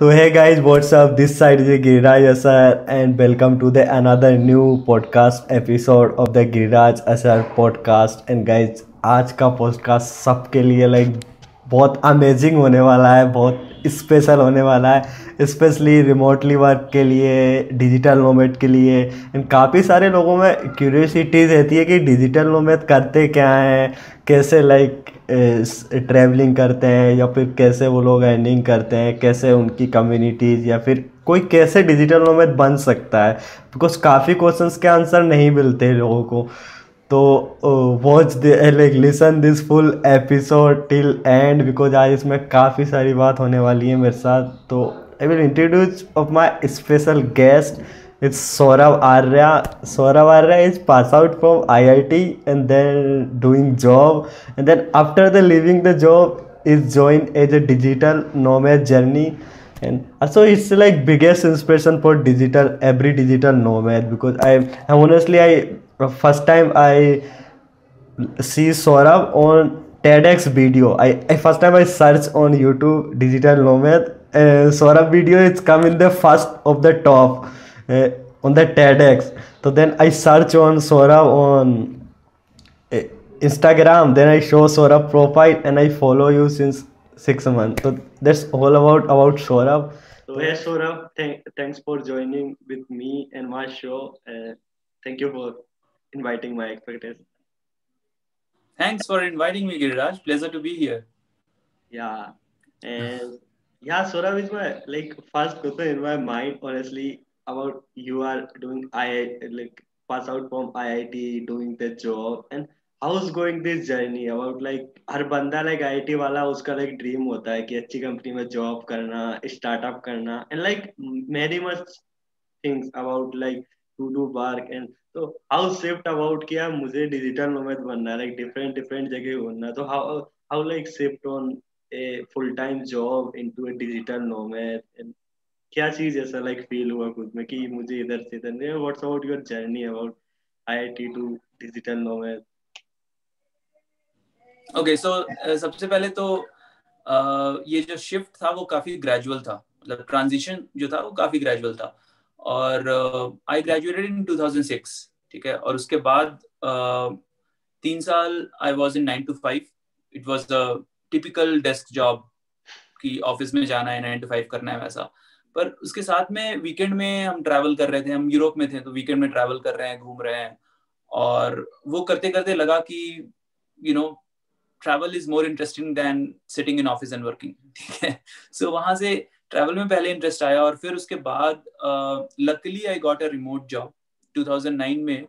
So hey guys, what's up? This side is Giriraj Asar and welcome to the another new podcast episode of the Giriraj Asar podcast. And guys, आज का podcast सबके लिए like बहुत amazing होने वाला है, बहुत special होने वाला है, especially remotely work के लिए, digital nomad के लिए. एंड काफ़ी सारे लोगों में curiosity रहती है कि digital nomad करते क्या हैं, कैसे like ट्रैवलिंग करते हैं या फिर कैसे वो लोग अर्निंग करते हैं, कैसे उनकी कम्युनिटीज़ या फिर कोई कैसे डिजिटल नोमैड बन सकता है, बिकॉज काफ़ी क्वेश्चंस के आंसर नहीं मिलते लोगों को. तो watch like listen this full episode till end because आज इसमें काफ़ी सारी बात होने वाली है मेरे साथ. तो I will introduce of my special guest. It's Saurav Arya. Saurav Arya is passed out from IIT and then doing job, and then after the leaving the job is joined as a digital nomad journey, and also it's like biggest inspiration for digital every digital nomad. Because I honestly first time I see Saurav on TEDx video. I first time I search on YouTube digital nomad Saurav video. It's come in the first of the top. On the TEDx. So then I search on Saurav on Instagram. Then I show Saurav profile and I follow you since 6 months. So that's all about Saurav. So hey Saurav, thanks for joining with me and my show. Thank you for inviting my expectation. Thanks for inviting me, Giriraj. Pleasure to be here. Yeah. And yeah, Saurav is my like first question in my mind, honestly. About you are doing pass out from IIT, doing the job, and how's going this journey about like हर बंदा like IIT वाला उसका like dream होता है कि अच्छी company में job करना, startup करना, and like many much things about like to do work. And so how shift about किया मुझे digital nomad बनना, like different जगह होना. तो how like shift on a full time job into a digital nomad and क्या चीज़ ऐसा like feel हुआ खुद में कि मुझे इधर से इधर नहीं. What's about your journey about IIT to digital nomad. Okay, so सबसे पहले तो ये जो शिफ्ट था वो काफी ग्रेजुअल था, मतलब ट्रांजिशन जो था वो काफी ग्रेजुअल था. और आई ग्रेजुएटेड इन 2006, ठीक है. और उसके बाद 3 साल I was in 9 to 5. It was the typical desk job कि ऑफिस में जाना है, 9 to 5 करना है वैसा. पर उसके साथ में वीकेंड में हम ट्रैवल कर रहे थे, हम यूरोप में थे, तो वीकेंड में ट्रैवल कर रहे हैं, घूम रहे हैं. और वो करते करते लगा कि you know travel is more interesting than sitting in office and working, ठीक है. सो वहाँ से ट्रैवल में पहले इंटरेस्ट आया. और फिर उसके बाद luckily I got a remote job 2009 में.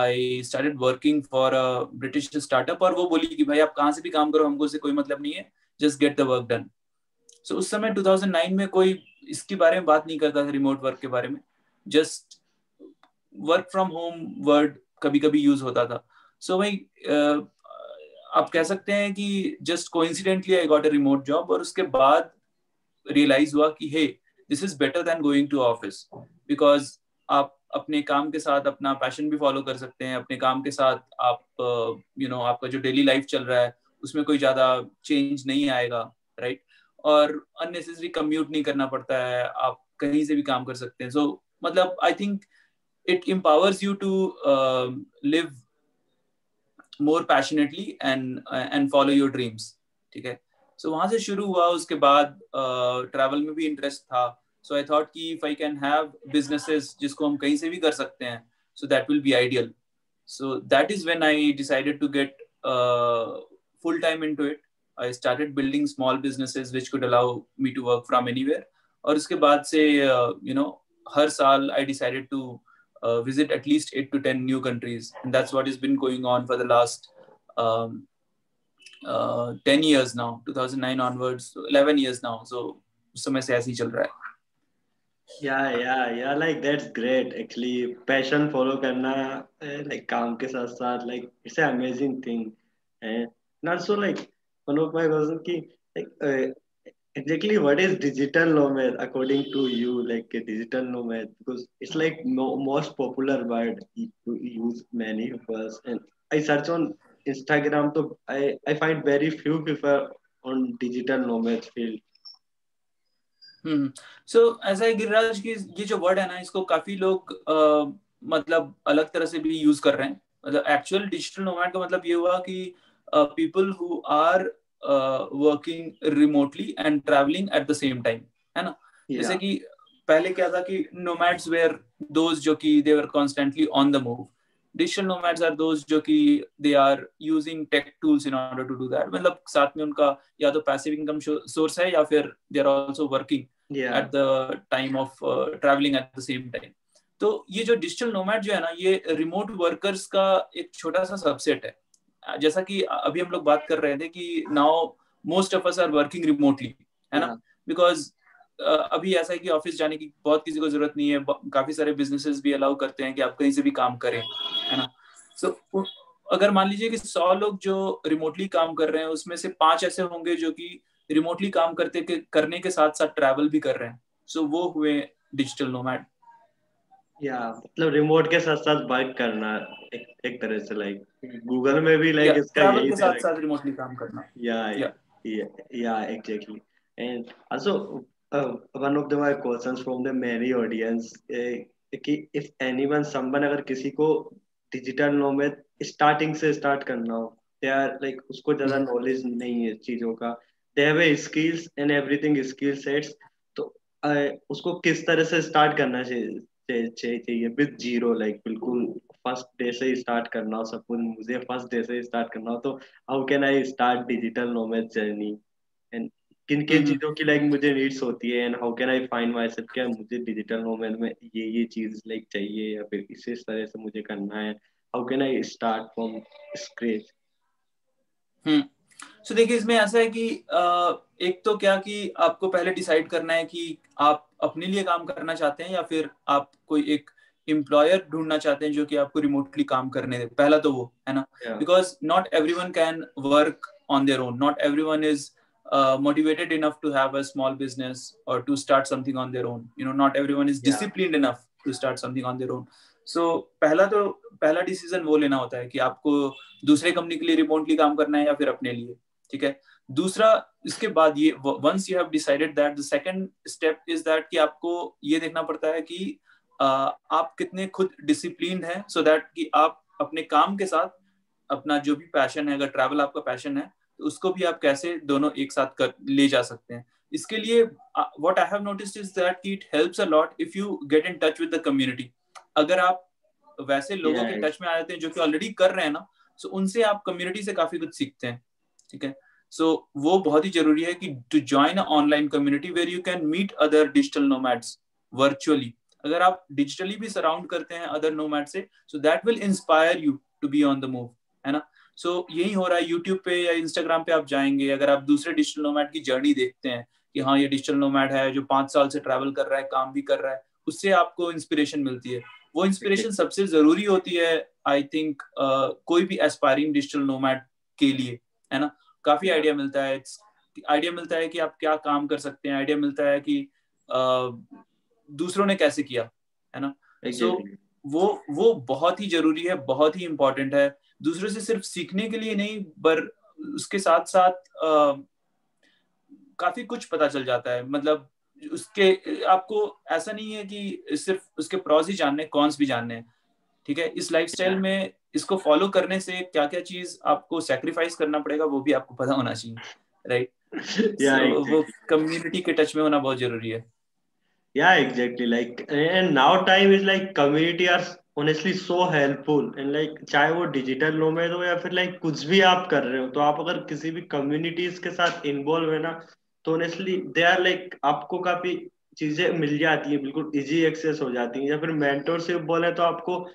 I started working for a British startup. और वो बोली कि भाई आप कहाँ से भी काम करो, हमको उससे कोई मतलब नहीं है, just get the work done. So उस समय 2009 में कोई इसके बारे में बात नहीं करता था, रिमोट वर्क के बारे में. Just work from home word कभी कभी यूज होता था. सो भाई आप कह सकते हैं कि just coincidentally I got a remote job. और उसके बाद रियलाइज हुआ कि hey, this is better than going to office, because आप अपने काम के साथ अपना पैशन भी फॉलो कर सकते हैं, अपने काम के साथ आप आपका जो डेली लाइफ चल रहा है उसमें कोई ज़्यादा चेंज नहीं आएगा, राइट. और अननेसेसरी कम्यूट नहीं करना पड़ता है, आप कहीं से भी काम कर सकते हैं. सो मतलब I think it empowers you to live more passionately and follow your dreams, ठीक है. सो वहाँ से शुरू हुआ. उसके बाद ट्रैवल में भी इंटरेस्ट था. सो आई थॉट कि if I can have businesses जिसको हम कहीं से भी कर सकते हैं, so that will be ideal. So that is when I decided to get full time into it. I started building small businesses which could allow me to work from anywhere. और उसके बाद से हर साल I decided to visit at least 8 to 10 new countries, and that's what has been going on for the last 10 years now. 2009 onwards, 11 years now. So उस समय से ऐसे ही चल रहा है. Yeah, like that's great. Actually, passion follow करना like काम के साथ साथ like it's an amazing thing. And also like one of my question ki like exactly what is digital nomad according to you, like a digital nomad, because it's like most popular word to use many of us. And I search on Instagram, so I find very few people on digital nomad field. So, as I Giriraj की ये जो word है ना, इसको काफी लोग मतलब अलग तरह से भी यूज कर रहे हैं। मतलब एक्चुअल डिजिटल नोमैड का मतलब ये हुआ कि people who are working remotely and travelling at the same time, है ना। जैसे कि पहले क्या था कि नोमैड्स वेयर दोज जो कि they were constantly on the move. Digital nomads are those जो कि they are using tech tools in order to do that. मतलब साथ में उनका या तो पैसिव इनकम सोर्स है या फिर they are also working at the time of travelling at the same time. तो ये जो डिजिटल नोमैड जो है ना, ये रिमोट वर्कर्स का एक छोटा सा सबसेट है। जैसा कि अभी हम लोग बात कर रहे थे कि now most of us are working remotely, है ना, बिकॉज अभी ऐसा है कि ऑफिस जाने की बहुत किसी को जरूरत नहीं है। काफी सारे बिजनेसेस भी अलाउ करते हैं कि आप कहीं से भी काम करें, है ना। सो अगर मान लीजिए कि 100 लोग जो रिमोटली काम कर रहे हैं, उसमें से 5 ऐसे होंगे जो कि रिमोटली काम करने के साथ साथ ट्रैवल भी कर रहे हैं। सो वो हुए डिजिटल नोमैड। या मतलब रिमोट के साथ साथ वर्क करना एक तरह से, लाइक गूगल में भी लाइक इसका यही के साथ साथ रिमोटली काम करना। Yeah exactly. And also one of my questions from the many audience कि if anyone अगर किसी को डिजिटल नोमैड स्टार्टिंग से स्टार्ट करना हो, they are like उसको ज्यादा नॉलेज नहीं है चीजों का, they have skills and everything skill sets, तो उसको किस तरह से स्टार्ट करना चाहिए? विद जीरो, लाइक बिल्कुल फर्स्ट डे से स्टार्ट करना हो। सपोज मुझे फर्स्ट डे से स्टार्ट करना हो तो how can I start digital nomad journey and किन किन चीजों की लाइक मुझे नीड्स होती है and how can I find myself? क्या मुझे डिजिटल नोमैड में ये चीज लाइक चाहिए या फिर इसी तरह से मुझे करना है? How can I start from scratch? So देखिए, इसमें ऐसा है कि एक तो क्या कि आपको पहले डिसाइड करना है कि आप अपने लिए काम करना चाहते हैं या फिर आप कोई एक एम्प्लॉयर ढूंढना चाहते हैं जो कि आपको रिमोटली काम करने दे। पहला तो वो है ना, because not everyone can work on their own. Not everyone is motivated enough to have a small business or to start something on their own. You know, not everyone is disciplined enough to start something on their own. So, पहला decision वो लेना होता है कि आपको दूसरे company के लिए remotely काम करना है या फिर अपने लिए, ठीक है। दूसरा, इसके बाद ये once you have decided that, the second step is that कि आपको ये देखना पड़ता है कि आप कितने खुद disciplined हैं, so that कि आप अपने काम के साथ अपना जो भी passion है, अगर travel आपका passion है तो उसको भी आप कैसे दोनों एक साथ कर ले जा सकते हैं। इसके लिए what I have noticed is that it helps a lot if you get in touch with the community. अगर आप वैसे लोगों के टच में आ जाते हैं जो कि ऑलरेडी कर रहे हैं ना, सो उनसे आप कम्युनिटी से काफी कुछ सीखते हैं, ठीक है। सो वो बहुत ही जरूरी है कि to join online community where you can meet other digital nomads virtually. अगर आप डिजिटली भी सराउंड करते हैं अदर नोमैड से, so that will inspire you to be on the move, है ना। सो यही हो रहा है। यूट्यूब पे या इंस्टाग्राम पे आप जाएंगे, अगर आप दूसरे डिजिटल नोमैड की जर्नी देखते हैं कि हाँ ये डिजिटल नोमैड है जो 5 साल से ट्रैवल कर रहा है, काम भी कर रहा है, उससे आपको इंस्पिरेशन मिलती है। वो इंस्पिरेशन सबसे जरूरी होती है आई थिंक कोई भी एस्पायरिंग डिजिटल नोमैड के लिए, है ना। काफी आइडिया मिलता है, आइडिया मिलता है कि आप क्या काम कर सकते हैं, आइडिया मिलता है कि दूसरों ने कैसे किया, है ना। सो वो बहुत ही जरूरी है, बहुत ही इम्पोर्टेंट है। दूसरों से सिर्फ सीखने के लिए नहीं, पर उसके साथ साथ काफी कुछ पता चल जाता है। मतलब उसके आपको ऐसा नहीं है कि सिर्फ उसके प्रॉज ही जानने, कॉन्स भी जानने हैं, ठीक है। इस लाइफस्टाइल में इसको फॉलो करने से क्या क्या चीज आपको सैक्रिफाइस करना पड़ेगा वो भी आपको पता होना चाहिए, राइट। वो कम्युनिटी के टच में होना बहुत जरूरी है। Yeah, exactly. Like, and now time is like community are honestly so helpful. And like, चाहे वो डिजिटल नोमैड हो या फिर like कुछ भी आप कर रहे हो, तो आप अगर किसी भी communities के साथ involve है ना, तो honestly they are like आपको काफी चीजें मिल जाती है, बिल्कुल easy access हो जाती है। या फिर mentorship बोले तो आपको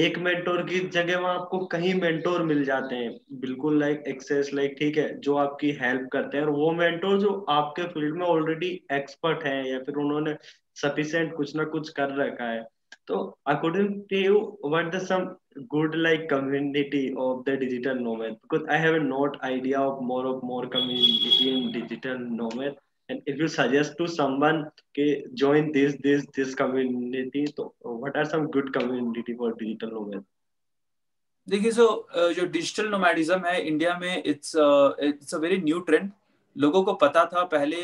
एक मेंटोर की जगह वहाँ आपको कहीं मेंटोर मिल जाते हैं, बिल्कुल लाइक एक्सेस लाइक, ठीक है, जो आपकी हेल्प करते हैं। और वो मेंटोर जो आपके फील्ड में ऑलरेडी एक्सपर्ट हैं या फिर उन्होंने सफिशिएंट कुछ ना कुछ कर रखा है। तो according to you what are some good like community of the digital nomad? Because I have not idea of more community in digital nomad, and if you suggest to someone कि join this community, तो what are some good community for digital nomad? देखिए, जो digital नोमैडिज्म है India में, it's a very new trend लोगों को पता था पहले,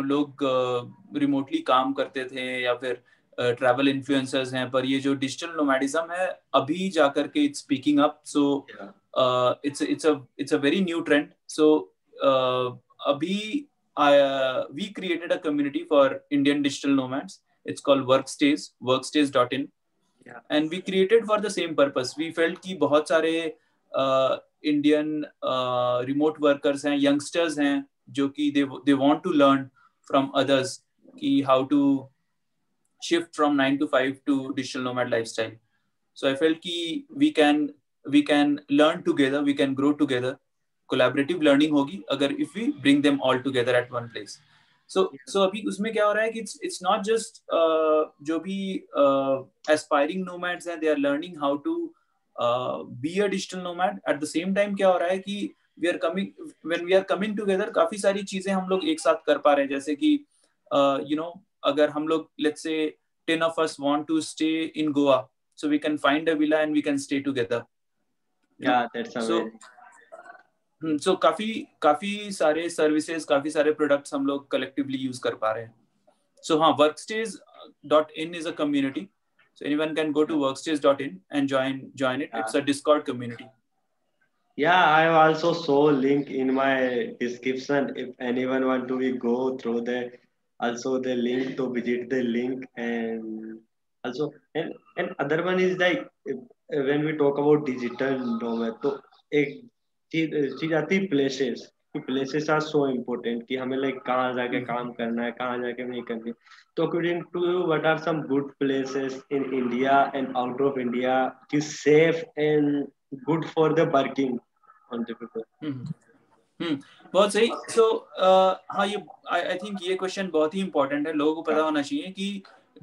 लोग रिमोटली काम करते थे या फिर ट्रैवल इन्फ्लुएंसर्स हैं, पर ये जो डिजिटल नोमैडिज्म है अभी जाकर के it's peaking up. So it's a very new trend. So अभी we created a community for Indian digital nomads. It's called WorkStays, workstays.in. Yeah. And we created for the same purpose. We felt कि बहुत सारे Indian remote workers हैं, youngsters हैं, जो कि they want to learn from others कि how to shift from 9 to 5 to digital nomad lifestyle. So I felt कि we can learn together, we can grow together. Collaborative learning होगी अगर if we bring them all together at one place. So अभी उसमें क्या हो रहा है कि इट्स नॉट जस्ट जो भी एस्पायरिंग नोमैड्स हैं, they are learning how to be a digital nomad. At the same time क्या हो रहा है कि when we are coming together काफी सारी चीजें हम लोग एक साथ कर पा रहे हैं, जैसे कि अगर हम लोग let's say 10 of us want to stay in Goa, so we can find a villa and we can stay together. So काफी सारे सर्विसेज, काफी सारे प्रोडक्ट्स हम लोग कलेक्टिवली यूज कर पा रहे हैं. सो हाँ, workstays.in is a community. So anyone can go to workstays.in and join it. It's a Discord community. Yeah, I also saw link in my description. If anyone want to go through the also the link to visit the link, and also and other one is like when we talk about digital nomad, so चीज आती है places. Places are so important कि हमें like कहाँ जाके काम करना है, कहाँ जाके नहीं करनी. तो according to you what are some good places in India and out of India कि safe and good for the working on the people. बहुत सही. सो हाँ, ये आई थिंक ये क्वेश्चन बहुत ही इंपॉर्टेंट है. लोगों को पता होना चाहिए कि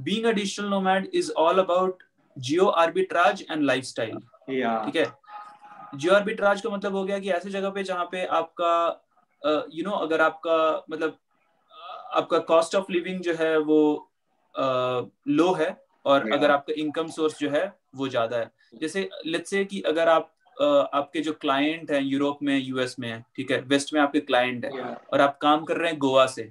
being a digital nomad is all about geo arbitrage and lifestyle. ठीक है, जियो आर्बिट्राज का मतलब हो गया कि ऐसे जगह पे जहाँ पे आपका अगर आपका मतलब आपका कॉस्ट ऑफ लिविंग जो है वो लो है और अगर आपका इनकम सोर्स जो है वो ज्यादा है. जैसे लेट्स से कि अगर आप आपके जो क्लाइंट हैं यूरोप में, यूएस में, ठीक है, वेस्ट में आपके क्लाइंट है और आप काम कर रहे हैं गोवा से,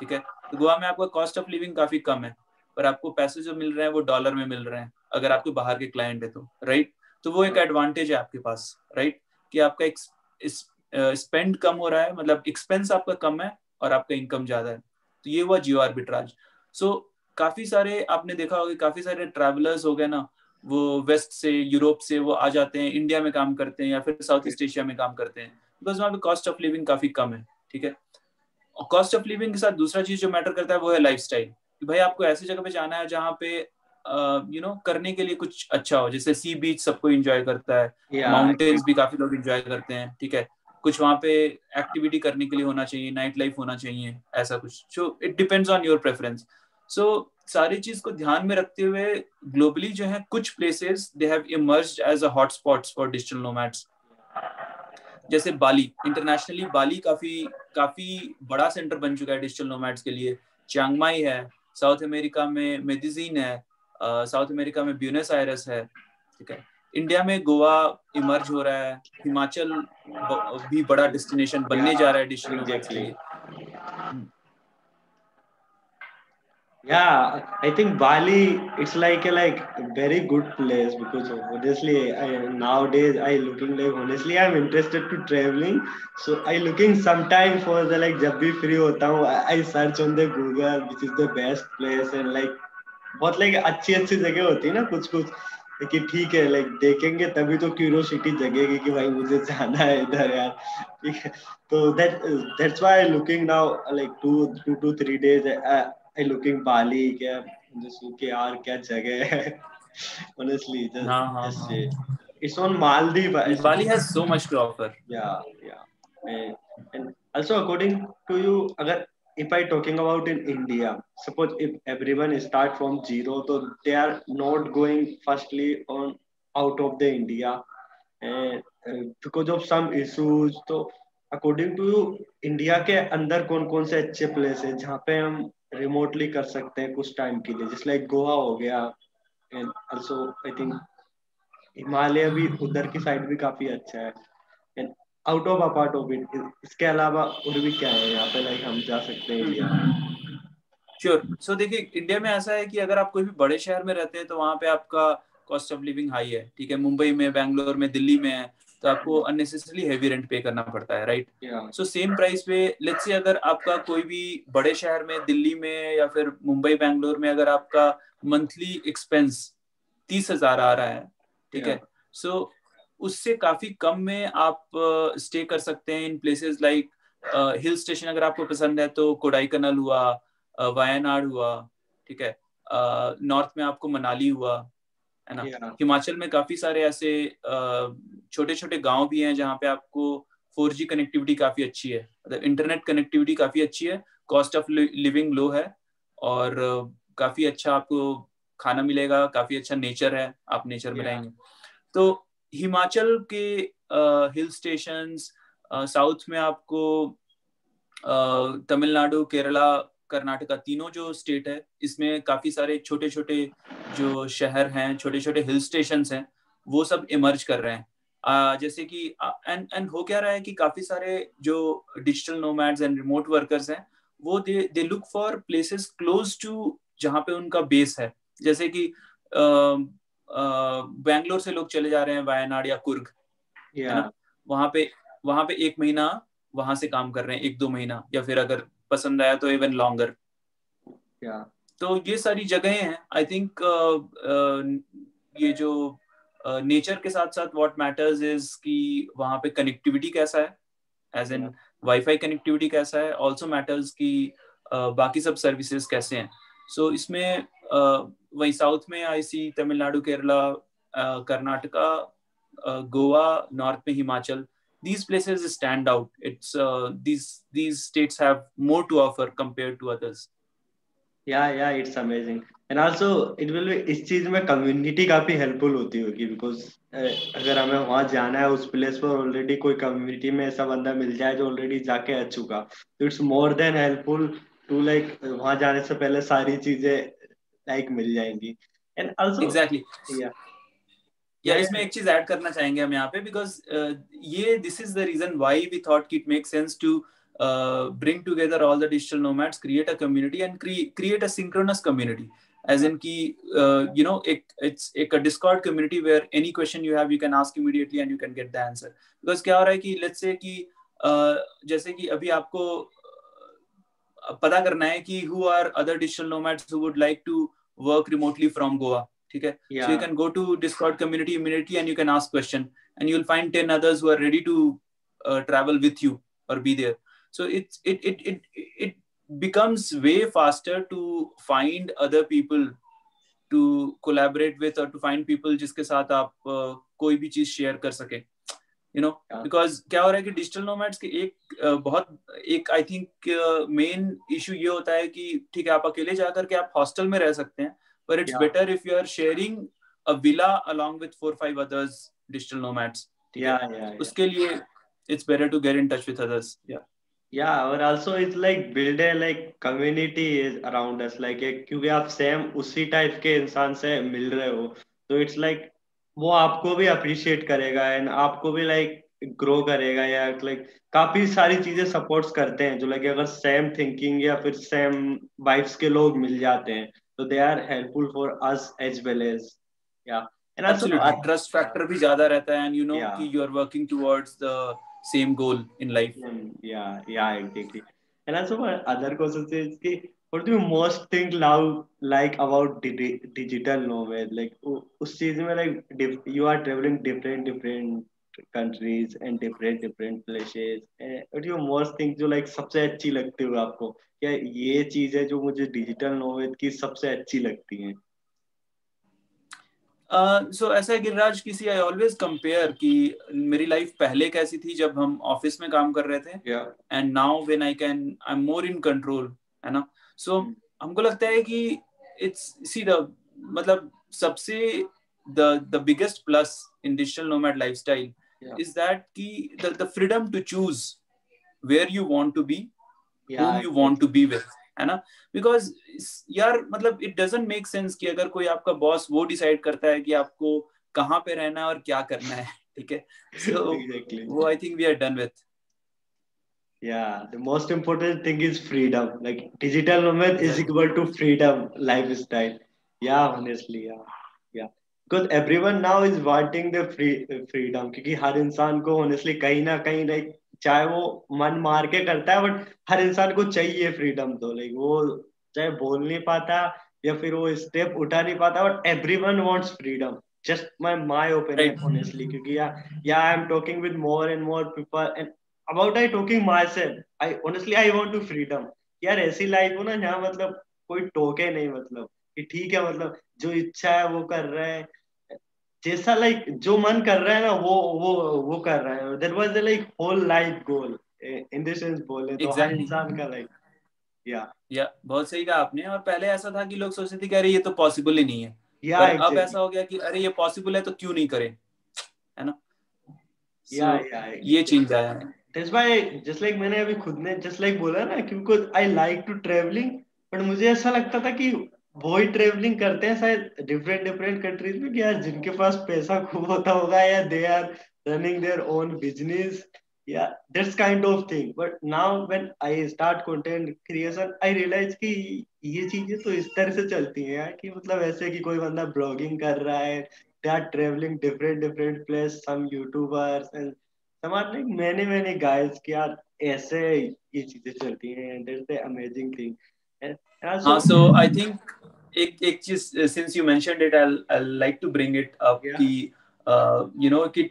ठीक है, तो गोवा में आपका कॉस्ट ऑफ लिविंग काफी कम है पर आपको पैसे जो मिल रहे हैं वो डॉलर में मिल रहे हैं अगर आपके बाहर के क्लाइंट है तो, राइट. तो वो एक एडवांटेज है आपके पास, राइट, कि आपका स्पेंड कम हो रहा है, मतलब एक्सपेंस आपका कम है और आपका इनकम ज्यादा है. तो ये हुआ जियो आर्बिट्राज. सो काफी सारे आपने देखा होगा, काफी सारे ट्रैवलर्स हो गए ना, वो वेस्ट से, यूरोप से वो आ जाते हैं, इंडिया में काम करते हैं या फिर साउथ ईस्ट एशिया में काम करते हैं बिकॉज वहाँ पे कॉस्ट ऑफ लिविंग काफी कम है. ठीक है, और कॉस्ट ऑफ लिविंग के साथ दूसरा चीज जो मैटर करता है वो है लाइफस्टाइल, कि भाई आपको ऐसी जगह पे जाना है जहाँ पे करने के लिए कुछ अच्छा हो. जैसे सी बीच सबको एंजॉय करता है, माउंटेन्स भी काफी लोग एंजॉय करते हैं, ठीक है, कुछ वहाँ पे एक्टिविटी करने के लिए होना चाहिए, नाइट लाइफ होना चाहिए, ऐसा कुछ. So it depends on your preference. So सारी चीज को ध्यान में रखते हुए ग्लोबली जो है कुछ places they have emerged as a hotspots for digital nomads. जैसे बाली, इंटरनेशनली बाली काफी बड़ा सेंटर बन चुका है डिजिटल नोमैड्स के लिए. चियांग माई है, साउथ अमेरिका में मेडिजीन है, साउथ अमेरिका में ब्यूनस आयरस है, ठीक है, इंडिया में गोवा इमर्ज हो रहा है, हिमाचल भी बड़ा डेस्टिनेशन बनने जा रहा है डिजिटल नोमैड्स के लिए. Yeah I think Bali it's like very good place because obviously nowadays I looking like honestly I am interested to travelling, so I looking some time for the like जब भी free होता हूँ I search on the Google which is the best place and like बहुत like अच्छी जगह होती है ना कुछ कुछ कि ठीक है लाइक देखेंगे तभी तो क्यूरियोसिटी जगेगी कि भाई मुझे जाना है इधर यार, ठीक है. तो that's why I looking now like 2 to 3 days I looking Bali क्या के यार क्या जगह है honestly. It's on Maldives. Bali has so much to offer. Yeah and also according to you अगर if I talking about in India, suppose if everyone start from zero, so they are not going firstly on out of the India, and because of some issues. So according to you, India के अंदर कौन-कौन से अच्छे place हैं जहाँ पे हम remotely कर सकते हैं कुछ time के लिए, जैसे like Goa हो गया, and also I think Himalaya भी उधर की side भी काफी अच्छा है, and out of apart of it, इसके अलावा और भी क्या है यहाँ पे, लाइक हम जा सकते हैं इंडिया में? श्योर। सो देखिए इंडिया में ऐसा है कि अगर आप कोई भी बड़े शहर में रहते हैं तो वहाँ पे आपका कॉस्ट ऑफ लिविंग हाई है, ठीक है, मुंबई में, बैंगलोर में, दिल्ली में है, तो आपको अननेसेसरली हेवी रेंट पे करना पड़ता है, राइट? सो सेम प्राइस पे लेट्स से अगर आपका कोई भी बड़े शहर में, दिल्ली में या फिर मुंबई बैंगलोर में अगर आपका मंथली एक्सपेंस 30,000 आ रहा है, ठीक है, सो उससे काफी कम में आप स्टे कर सकते हैं in places like hill station अगर आपको पसंद है तो कोडाईकनाल हुआ, वायनाड हुआ, ठीक है, नॉर्थ में आपको मनाली हुआ, है ना। हिमाचल में काफी सारे ऐसे छोटे छोटे गांव भी हैं जहाँ पे आपको 4G कनेक्टिविटी काफी अच्छी है, मतलब इंटरनेट कनेक्टिविटी काफी अच्छी है, कॉस्ट ऑफ लिविंग लो है और काफी अच्छा आपको खाना मिलेगा, काफी अच्छा नेचर है, आप नेचर में रहेंगे। तो हिमाचल के हिल स्टेशंस, साउथ में आपको तमिलनाडु, केरला, कर्नाटका, तीनों जो स्टेट है इसमें काफी सारे छोटे छोटे जो शहर हैं, छोटे छोटे हिल स्टेशंस हैं, वो सब इमर्ज कर रहे हैं। जैसे कि एंड हो क्या रहा है कि काफी सारे जो digital nomads and remote workers हैं वो they look for places close to जहाँ पे उनका बेस है, जैसे कि बैंगलोर से लोग चले जा रहे हैं वायनाड या कुर्ग, है ना, वहाँ पे 1 महीना वहां से काम कर रहे हैं, 1-2 महीना, या फिर अगर पसंद आया तो इवन लॉन्गर। तो ये सारी जगहें हैं। आई थिंक ये जो नेचर के साथ साथ व्हाट मैटर्स इज कि वहाँ पे कनेक्टिविटी कैसा है, एज इन वाईफाई कनेक्टिविटी कैसा है, ऑल्सो मैटर्स कि बाकी सब सर्विसेज कैसे हैं। सो इसमें वही साउथ में I see Tamil Nadu, Kerala, Karnataka, Goa, north में Himachal, these places stand out. It's these states have more to offer compared to others. Yeah, it's amazing. And also, it will be इस चीज में community काफी helpful होती होगी, because अगर हमें वहाँ जाना है उस place पर already कोई community में ऐसा बंदा मिल जाए जो already जाके आ चुका, तो it's more than helpful to like वहाँ जाने से पहले सारी चीजें like मिल जाएंगी. And also exactly. Yeah. यार इसमें एक चीज ऐड करना चाहेंगे हम यहाँ पे, बिकॉज ये this is the reason why we thought कि it make sense to bring together all the digital nomads, create a community and create a synchronous community, as in की यू नो एक Discord community where any question you have you can ask immediately and you can get the answer. Because क्या हो रहा है कि let's say कि जैसे कि अभी आपको पता करना है कि who are other digital nomads who would like to work remotely from Goa, ठीक है, so you can go to Discord community immediately and you can ask question and you'll find 10 others who are ready to travel with you or be there. So it becomes way faster to find other people to collaborate with or to find people जिसके साथ आप कोई भी चीज share कर सके, you know, because क्या हो रहा है कि digital nomads के एक I think main issue ये होता है कि ठीक है आप अकेले जाकर के आप हॉस्टल में रह सकते हैं, but it's better if you are sharing a villa along with 4-5 others digital nomads. Yeah. उसके लिए it's better to get in touch with others. Yeah, और also it's like build a like community is around us, like क्योंकि आप same उसी type के इंसान से मिल रहे हो, तो it's like वो आपको भी appreciate करेगा and आपको भी like grow करेगा, या like काफी सारी चीजें supports करते हैं जो like अगर same thinking या फिर same vibes के लोग मिल जाते हैं, so they are helpful for us as well as and absolutely also, trust factor bhi zyada rehta hai and you know ki you are working towards the same goal in life. Yeah, exactly. And also my other question is ki what do you most think like about digital nomad, like us cheez mein like you are traveling different countries and different places, what do you most think jo like sabse achhi lagti ho aapko, क्या ये चीज है जो मुझे digital nomad की सबसे अच्छी लगती है? सो ऐसा है गिरिराज किसी आई ऑलवेज कंपेयर कि मेरी लाइफ पहले कैसी थी जब हम ऑफिस में काम कर रहे थे and now when I am more in control, है ना। सो हमको लगता है कि मतलब सबसे the biggest plus in digital nomad lifestyle is that कि the freedom to choose where you want to be, whom you want to be with, है ना, because यार मतलब it doesn't make sense कि अगर कोई आपका बॉस वो डिसाइड करता है कि आपको कहाँ पे रहना है और क्या करना है, ठीक है, so exactly. वो I think we are done with. Yeah, the most important thing is freedom. Like digital nomad is equal to freedom lifestyle. Yeah, honestly, yeah. Because everyone now is wanting the freedom. क्योंकि हर इंसान को honestly कहीं ना कहीं like चाहे वो मन मार के करता है but हर इंसान को चाहिए freedom तो like वो चाहे बोल नहीं पाता या फिर वो step उठा नहीं पाता but everyone wants freedom. Just my opinion honestly. क्योंकि yeah I am talking with more and more people and about I talking myself. I honestly I want to freedom. यार ऐसी life हो ना जहाँ मतलब कोई टोके नहीं मतलब कि ठीक है मतलब जो इच्छा है वो कर रहे हैं जैसा like जो मन कर रहा है ना वो कर रहा है. That was the like whole life goal in this sense बोले तो हर इंसान का like yeah बहुत सही कहा आपने. और पहले ऐसा था कि लोग सोचते थे कि अरे ये तो possible ही नहीं है. Yeah, अब ऐसा हो गया कि अरे ये possible है तो क्यों नहीं करें, है ना. Yeah, ये चीज आया है. That's why just like मैंने अभी खुद ने just like बोला ना क्योंकि I like to traveling but मुझे ऐसा लगता था कि वो ही ट्रेवलिंग करते हैं शायद डिफरेंट कंट्रीज में कि यार जिनके पास पैसा खूब होता होगा या they are running their own business या that's kind of thing. But now when I start content creation I realise कि ये चीजें तो इस तरह से चलती हैं यार कि मतलब ऐसे कि कोई बंदा ब्लॉगिंग कर रहा है they are travelling different place some YouTubers and some are like many guys कि यार ऐसे ये चीजें चलती हैं and that's the amazing thing. So I think एक चीज since you mentioned it, I'll like to bring it up. Yeah. कि, you know कि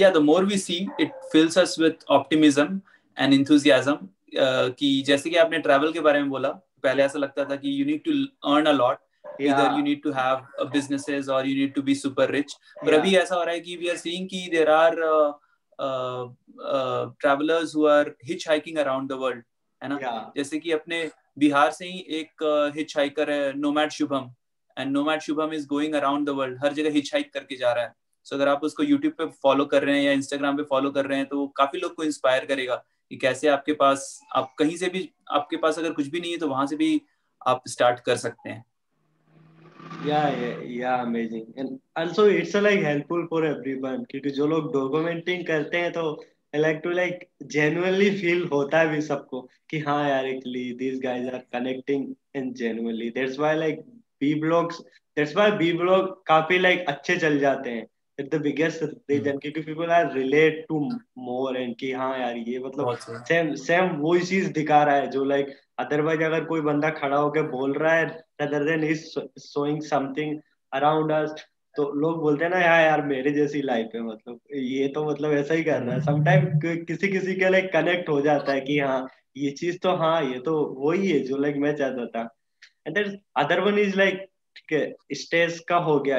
yeah, the more we see, it fills us with optimism and enthusiasm. कि जैसे कि आपने travel के बारे में बोला, पहले ऐसा लगता था कि you need to earn a lot, either you need to have businesses or you need to be super rich. पर अभी ऐसा हो रहा है कि we are seeing कि there are travelers who are hitchhiking around the world, है ना. जैसे कि अपने बिहार से ही एक हिच हाइकर है nomad Shubham, and nomad Shubham is going around the world, हर जगह हिच हाइक करके जा रहा है. सो अगर आप उसको यूट्यूब पे फॉलो कर रहे हैं या इंस्टाग्राम पे फॉलो कर रहे हैं तो काफी लोग को इंस्पायर करेगा कि कैसे आपके पास आप कहीं से भी आपके पास अगर कुछ भी नहीं है तो वहां से भी आप स्टार्ट कर सकते हैं. Yeah, amazing. And also it's like helpful for everyone क्योंकि जो लोग डॉक्यूमेंटिंग करते हैं तो I like to like genuinely feel होता है भी सबको कि हाँ यार actually these guys are connecting and genuinely that's why like B blogs काफी like अच्छे चल जाते हैं. It's the biggest reason क्योंकि people are relate to more and कि हाँ यार ये मतलब same वही चीज दिखा रहा है जो like otherwise अगर कोई बंदा खड़ा होके बोल रहा है rather than is showing something around us तो लोग बोलते हैं ना यार मेरे जैसी लाइफ है मतलब ये तो मतलब ऐसा ही कर रहा है. समटाइम किसी के लाइक कनेक्ट हो जाता है कि हाँ ये चीज तो हाँ ये तो वही है जो लाइक मैं चाहता था. And there other one is like ठीक है स्टे का हो गया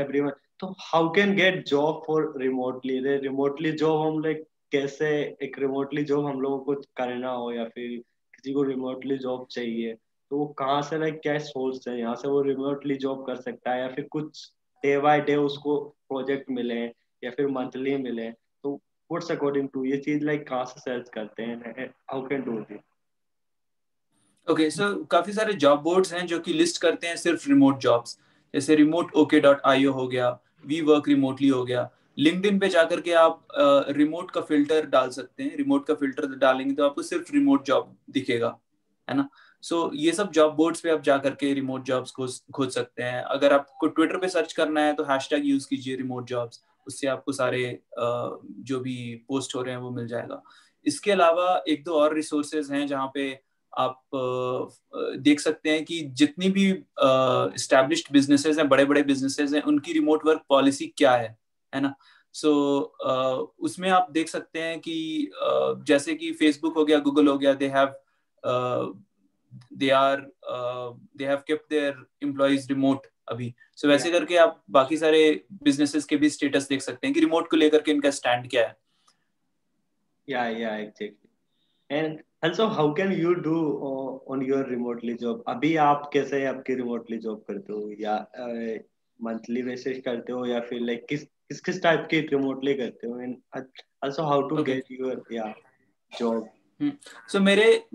एवरीवन तो how can get job for remotely job हम लाइक कैसे एक रिमोटली जॉब हम लोगों को करना हो या फिर किसी को रिमोटली जॉब चाहिए तो वो कहाँ से लाइक क्या सोर्स है यहाँ से वो रिमोटली जॉब कर सकता है या फिर कुछ डे बाय डे उसको प्रोजेक्ट मिले या फिर मंथली मिले तो व्हाट्स अकॉर्डिंग टू ये चीज लाइक कहाँ से सर्च करते हैं how can do it. Okay so काफी सारे जॉब बोर्ड्स हैं जो कि लिस्ट करते हैं सिर्फ रिमोट जॉब्स जैसे remoteok.io हो गया, वी वर्क रिमोटली हो गया. लिंक्डइन पे जाकर के आप रिमोट का फिल्टर डाल सकते हैं. रिमोट का फिल्टर डालेंगे तो आपको सिर्फ रिमोट जॉब दिखेगा, है ना. सो ये सब जॉब बोर्ड्स पे आप जा करके रिमोट जॉब्स को खोज सकते हैं. अगर आपको ट्विटर पे सर्च करना है तो हैशटैग यूज कीजिए रिमोट जॉब्स, उससे आपको सारे जो भी पोस्ट हो रहे हैं वो मिल जाएगा. इसके अलावा एक दो और रिसोर्सेज हैं जहाँ पे आप देख सकते हैं कि जितनी भी एस्टैब्लिश्ड बिजनेसेस हैं, बड़े बड़े बिजनेसेस हैं, उनकी रिमोट वर्क पॉलिसी क्या है ना. सो उसमें आप देख सकते हैं कि जैसे कि फेसबुक हो गया, गूगल हो गया, they have kept their employees remote अभी. So वैसे करके आप बाकी सारे businesses के भी status देख सकते हैं कि remote को लेकर के इनका stand क्या है. Yeah, exactly. And also how can you do on your remotely job? अभी आप कैसे आपकी remotely job करते हो या monthly basis करते हो या फिर like किस type के remotely करते हो and also how to get your job. So, मेरे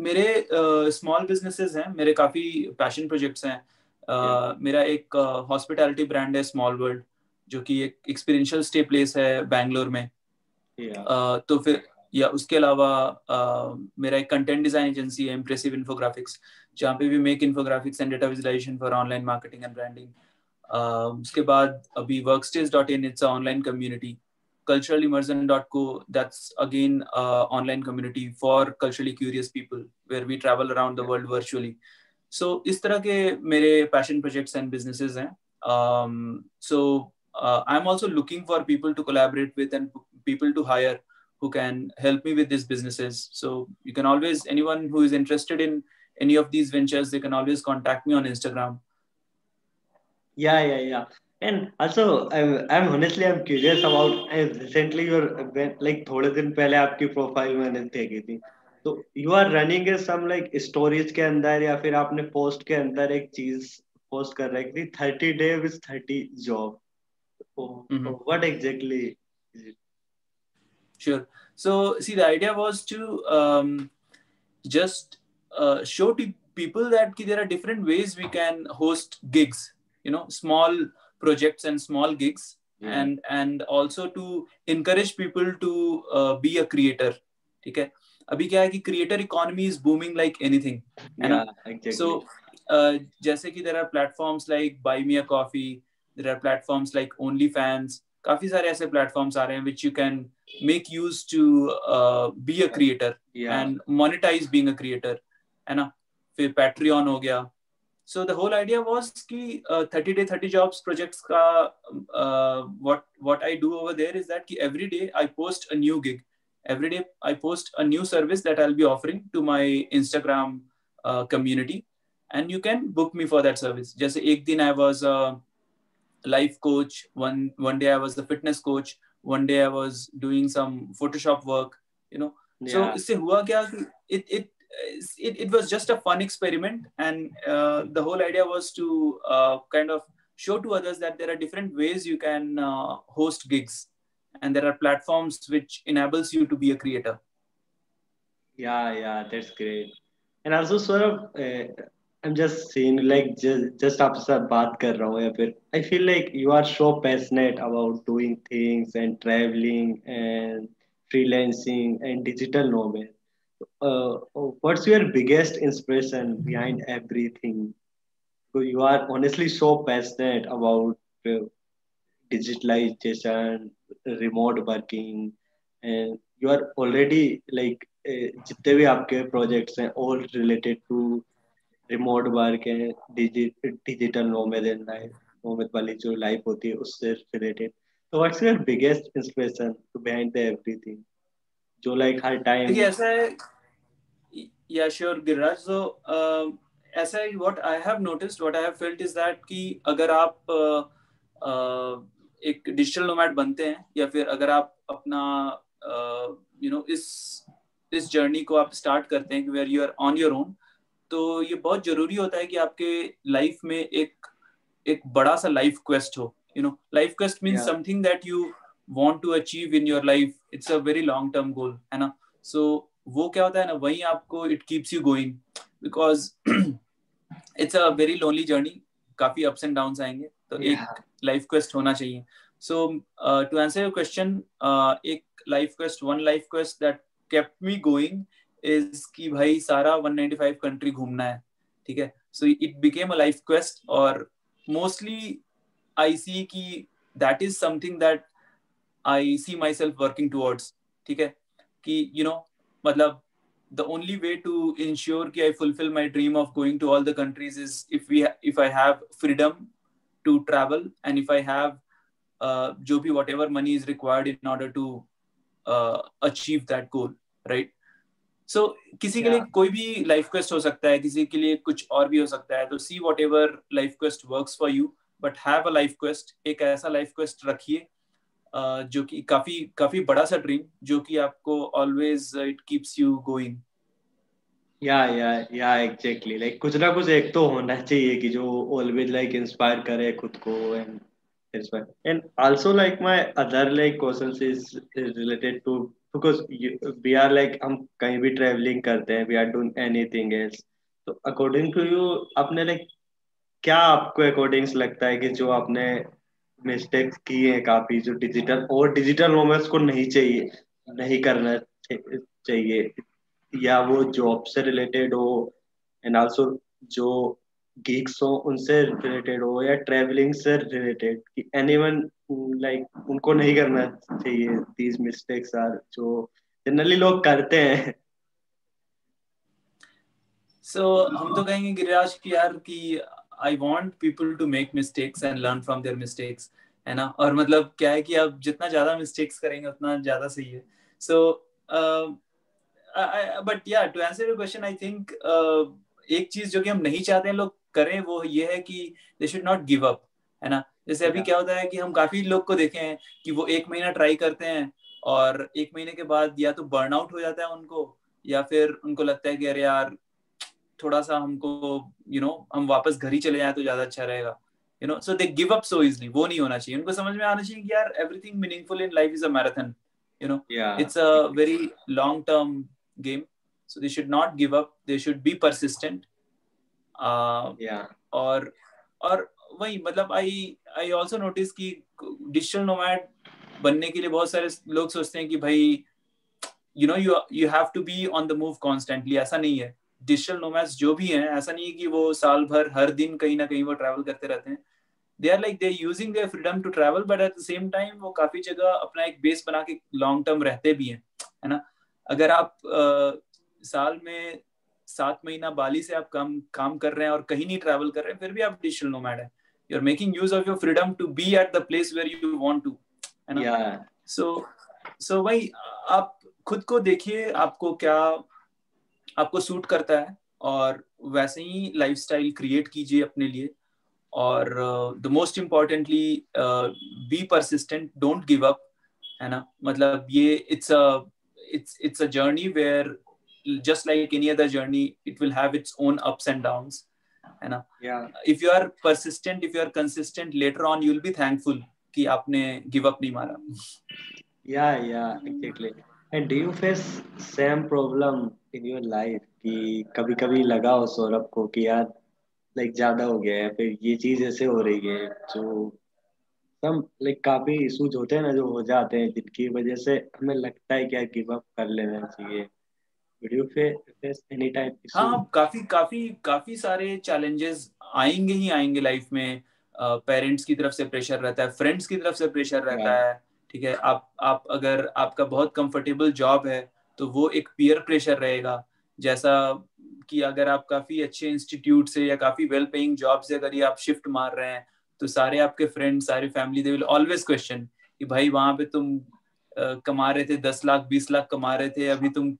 स्मॉल बिजनेसेस हैं, मेरे काफी पैशन प्रोजेक्ट्स हैं. मेरा एक हॉस्पिटैलिटी ब्रांड है स्मॉल वर्ल्ड, जो कि एक एक्सपीरियंशियल स्टे प्लेस है बैंगलोर में. तो फिर या उसके अलावा मेरा एक कंटेंट डिजाइन एजेंसी है इम्प्रेसिव इन्फोग्राफिक्स, जहाँ पे भी make infographics and data visualisation for online marketing and branding. उसके बाद अभी workstays.in it's online community. Culturalimmersion.co that's again online community for culturally curious people where we travel around the world virtually. So इस तरह के मेरे passion projects and businesses हैं. So I'm also looking for people to collaborate with and people to hire who can help me with these businesses. So you can always, anyone who is interested in any of these ventures, they can always contact me on Instagram. Yeah. And also, I'm honestly curious about recently your like थोड़े दिन पहले आपकी profile मैंने देखी थी. तो you are running some like stories के अंदर या फिर आपने पोस्ट के अंदर एक चीज पोस्ट कर रखी थी 30 days with 30 jobs. What exactly is it? Sure. So see, the idea was to just show to people that there are different ways we can host gigs. You know, small projects and small gigs, and also to encourage people to be a creator. ठीक है, अभी क्या है कि creator economy is booming like anything. Exactly. So जैसे कि there are platforms like Buy Me a Coffee, there are platforms like OnlyFans, काफी सारे ऐसे platforms आ रहे हैं which you can make use to be a creator and monetize being a creator, है ना. फिर Patreon हो गया. So the whole idea was कि 30-day 30 jobs projects का what I do over there is that कि every day I post a new gig, every day I post a new service that I'll be offering to my Instagram community, and you can book me for that service. जैसे एक दिन I was a life coach, one day I was the fitness coach, one day I was doing some Photoshop work, you know. So इससे हुआ क्या कि it was just a fun experiment, and the whole idea was to kind of show to others that there are different ways you can host gigs, and there are platforms which enables you to be a creator. Yeah, that's great. And also sort of I'm just saying like just aap se baat kar raha hu ya fir I feel like you are so passionate about doing things and traveling and freelancing and digital nomad. What's your biggest inspiration behind everything? So you are honestly so passionate about digitalization, remote working, and you are already like जितने भी आपके projects हैं all related to remote work and digital nomad and life, nomad वाली जो life होती है उससे related. So what's your biggest inspiration behind the everything? जो like हर टाइम ऐसा है. Yeah sure Giriraj. तो ऐसा है, what I have noticed, what I have felt is that कि अगर आप एक डिजिटल नोमैड बनते हैं या फिर अगर आप अपना यू नो इस जर्नी को आप स्टार्ट करते हैं where you are on your own, तो ये बहुत जरूरी होता है कि आपके लाइफ में एक बड़ा सा लाइफ क्वेस्ट हो. You know life quest means something that you want to achieve in your life. It's a very long term goal, है ना. So वो क्या होता है ना, वही आपको it keeps you going because it's a very lonely journey. काफी ups and downs आएंगे, तो एक life quest होना चाहिए. So to answer your question, एक one life quest that kept me going is कि भाई सारा 195 country घूमना है, ठीक है. So it became a life quest, और mostly I see कि that is something that I see myself working towards. ठीक है कि you know मतलब the only way to ensure कि I fulfill my dream of going to all the countries is if I have freedom to travel and if I have जो भी whatever money is required in order to achieve that goal, right? So किसी के लिए कोई भी life quest हो सकता है, किसी के लिए कुछ और भी हो सकता है. तो see whatever life quest works for you, but have a life quest. एक ऐसा life quest रखिए जो कि काफी बड़ा सा ड्रीम जो कि आपको always it keeps you going. Yeah exactly, like कुछ ना कुछ एक तो होना चाहिए कि जो ऑलवेज लाइक इंस्पायर करे खुद को. And also like my other like questions is related to because we are like हम कहीं भी ट्रैवलिंग करते हैं, we are doing anything else. तो अकॉर्डिंग टू यू आपने लाइक क्या आपको अकॉर्डिंग लगता है कि जो आपने मिस्टेक्स की हैं काफी जो डिजिटल नोमैड्स को नहीं करना चाहिए, या वो जॉब से रिलेटेड हो एंड ऑल्सो जो गीक्स हो उनसे रिलेटेड हो या ट्रेवलिंग से रिलेटेड, कि एनीवन लाइक उनको नहीं करना चाहिए दीज मिस्टेक्स आर जो जनरली लोग करते हैं। So, हम तो कहेंगे गिरिराज की यार कि I want people to make mistakes and learn from their mistakes, है ना। और मतलब क्या है कि आप जितना ज्यादा mistakes करेंगे उतना ज्यादा सही है। So, but yeah, to answer your question, I think एक चीज जो कि हम नहीं चाहते हैं लोग करें वो ये है कि they should not give up, है ना। जैसे अभी क्या होता है कि हम काफी लोग को देखे हैं कि वो एक महीना ट्राई करते हैं और एक महीने के बाद या तो बर्नआउट हो जाता है उनको, या फिर उनको लगता है कि अरे यार थोड़ा सा हमको हम वापस घर ही चले जाए तो ज्यादा अच्छा रहेगा, so they give up so easily. वो नहीं होना चाहिए। उनको समझ में आना चाहिए कि यार everything meaningful in life is a marathon, it's a very long term game, so they should not give up, they should be persistent. और वही मतलब आई ऑल्सो नोटिस कि डिजिटल नोमैड बनने के लिए बहुत सारे लोग सोचते हैं कि भाई you have to be on the move constantly. ऐसा नहीं है। डिजिटल नोमैड्स जो भी हैं, ऐसा नहीं है कि वो साल भर हर दिन कहीं ना कहीं वो ट्रैवल करते रहते हैं। They are like they using their freedom to travel, but at the same time वो काफी जगह अपना एक बेस बना के लॉन्ग टर्म रहते भी हैं, है ना। अगर आप साल में 7 महीना बाली से आप काम कर रहे हैं और कहीं नहीं ट्रैवल कर रहे हैं, फिर भी आप डिजिटल नोमैड है। You are making use of your freedom to be at the place where you want to, है ना। सो भाई आप खुद को देखिए, आपको क्या आपको सूट करता है और वैसे ही लाइफस्टाइल क्रिएट कीजिए अपने लिए। और the most importantly be persistent, don't give up, है ना। मतलब ये it's a journey where just like any other journey it will have its own ups and downs, है ना। If you are persistent, if you are consistent, later on you will be thankful कि आपने give up नहीं मारा। Yeah exactly. And do you face same problem in your life कि कभी-कभी लगा हो सौरभ को कि यार लाइक ज्यादा हो गया है, फिर ये चीज ऐसे हो रही है जो some like काफी इश्यूज होते हैं ना जो हो जाते हैं जिनकी वजह से हमें लगता है क्या गिव अप कर लेना चाहिए। हाँ, काफी सारे चैलेंजेस आएंगे लाइफ में। पेरेंट्स की तरफ से प्रेशर रहता है, फ्रेंड्स की तरफ से प्रेशर रहता है, ठीक है। आप अगर आपका बहुत कंफर्टेबल जॉब है तो वो एक पीयर प्रेशर रहेगा, जैसा कि अगर आप काफी अच्छे इंस्टीट्यूट से या काफी वेल पेइंग जॉब से अगर ये आप शिफ्ट मार रहे हैं तो सारे आपके फ्रेंड, सारी family, they will always question कि भाई वहां पे तुम कमा रहे थे 10 लाख 20 लाख कमा रहे थे, अभी तुम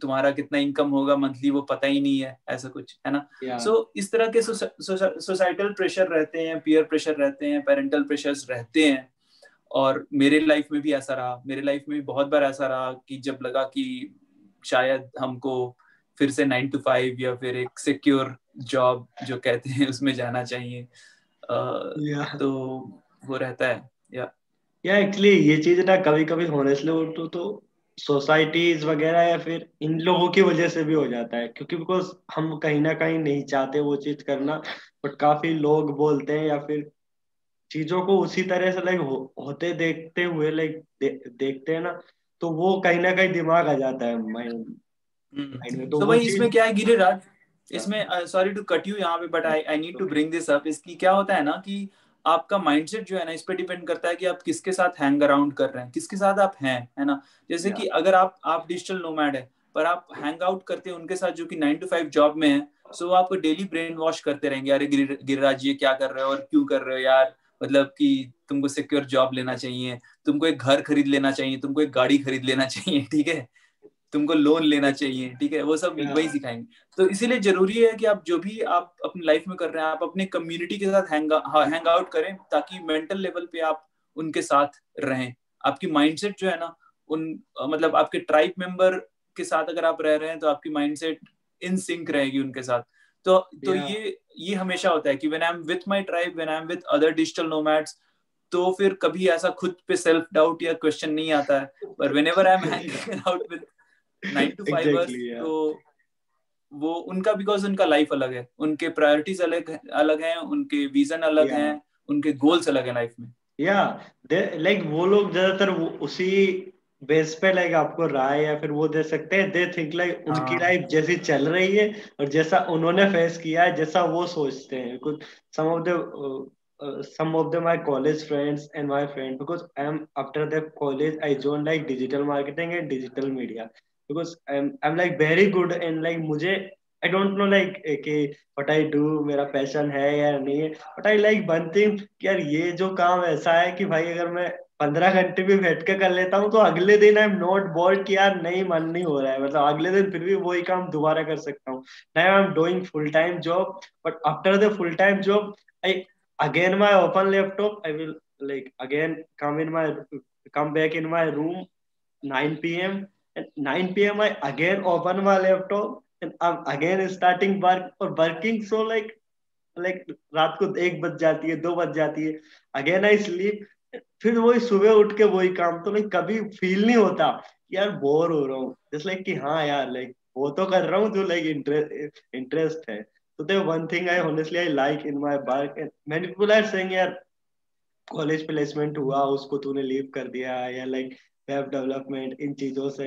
तुम्हारा कितना इनकम होगा मंथली वो पता ही नहीं है, ऐसा कुछ, है ना। सो इस तरह के सोसाइटल प्रेशर रहते हैं, पीयर प्रेशर रहते हैं, पेरेंटल प्रेशर्स रहते हैं। और मेरे लाइफ में भी ऐसा रहा, मेरे लाइफ में भी बहुत बार ऐसा रहा कि जब लगा कि शायद हमको फिर से 9 to 5 या फिर एक सिक्योर जॉब जो कहते हैं उसमें जाना चाहिए, तो वो रहता है। या एक्चुअली ये चीज ना कभी कभी होनेस्टली बोलूं तो सोसाइटीज वगैरह या फिर इन लोगों की वजह से भी हो जाता है, क्योंकि बिकॉज हम कहीं ना कहीं नहीं चाहते वो चीज करना, बट काफी लोग बोलते हैं या फिर चीजों को उसी तरह से लाइक होते देखते हुए लाइक देखते हैं ना, तो वो कहीं ना कहीं दिमाग आ जाता है माइंड में। तो भाई इसमें क्या है गिरिराज, इसमें सॉरी टू कट यू यहाँ पे, but I need to bring this up. इसकी क्या होता है ना कि आपका माइंडसेट जो है ना, इस पे डिपेंड करता है कि आप किसके साथ हैंग अराउंड कर रहे हैं, किसके साथ आप हैं, है ना। जैसे कि अगर आप डिजिटल नोमैड है पर आप हैंग आउट करते हैं उनके साथ जो कि 9 to 5 जॉब में है, सो आपको डेली ब्रेन वॉश करते रहेंगे, अरे गिरिराज ये क्या कर रहे हो और क्यों कर रहे हो यार, मतलब कि तुमको सिक्योर जॉब लेना चाहिए, तुमको एक घर खरीद लेना चाहिए, तुमको एक गाड़ी खरीद लेना चाहिए, ठीक है, तुमको लोन लेना चाहिए, ठीक है, वो सब वही सिखाएंगे। तो इसीलिए जरूरी है कि आप जो भी आप अपनी लाइफ में कर रहे हैं आप अपने कम्युनिटी के साथ हैंग आउट करें, ताकि मेंटल लेवल पे आप उनके साथ रहें। आपकी माइंडसेट जो है ना मतलब आपके ट्राइब मेंबर के साथ अगर आप रह रहे हैं तो आपकी माइंडसेट इन सिंक रहेगी उनके साथ। तो ये हमेशा होता है कि when I am with my tribe, when I am with other digital nomads, तो फिर कभी ऐसा खुद पे सेल्फ डाउट या क्वेश्चन नहीं आता है। पर whenever I am hanging out with 9 to 5ers, तो वो उनका बिकॉज उनका लाइफ अलग है, उनके प्रायोरिटीज अलग हैं, उनके विजन अलग हैं, उनके गोल्स अलग है लाइफ में। या लाइक वो लोग ज्यादातर उसी बेस पे लाइक आपको राय या फिर वो दे सकते हैं, दे थिंक लाइक उनकी लाइफ जैसी चल रही है और जैसा उन्होंने फेस किया है जैसा वो सोचते हैं। कुछ some of them my college friends and my friend, because after the college I joined like digital marketing and digital media, because I'm like very good and like मुझे I don't know like okay, what I do मेरा passion है या नहीं है, but I like one thing यार ये जो काम ऐसा है कि भाई अगर मैं 15 घंटे भी बैठ के कर लेता हूँ तो अगले दिन आई एम नॉट बोर्ड कि यार नहीं मन नहीं हो रहा है, मतलब अगले दिन फिर भी वही काम दोबारा कर सकता हूँ। Now I am doing full time job, but after the full time job I again my open laptop, I will like again come back in my room 9 PM and 9 PM I again open my laptop and I'm again starting work or working, so like रात को 1 बज जाती है 2 बज जाती है, again I sleep, फिर वही सुबह उठ के वही काम। तो like कभी feel नहीं होता यार बोर हो रहा हूँ, just like कि हाँ यार like वो तो कर रहा हूँ जो like interest है। So the one thing I honestly like in my work, and many people are saying यार college placement हुआ उसको तूने leave कर दिया या like web development इन चीजों से,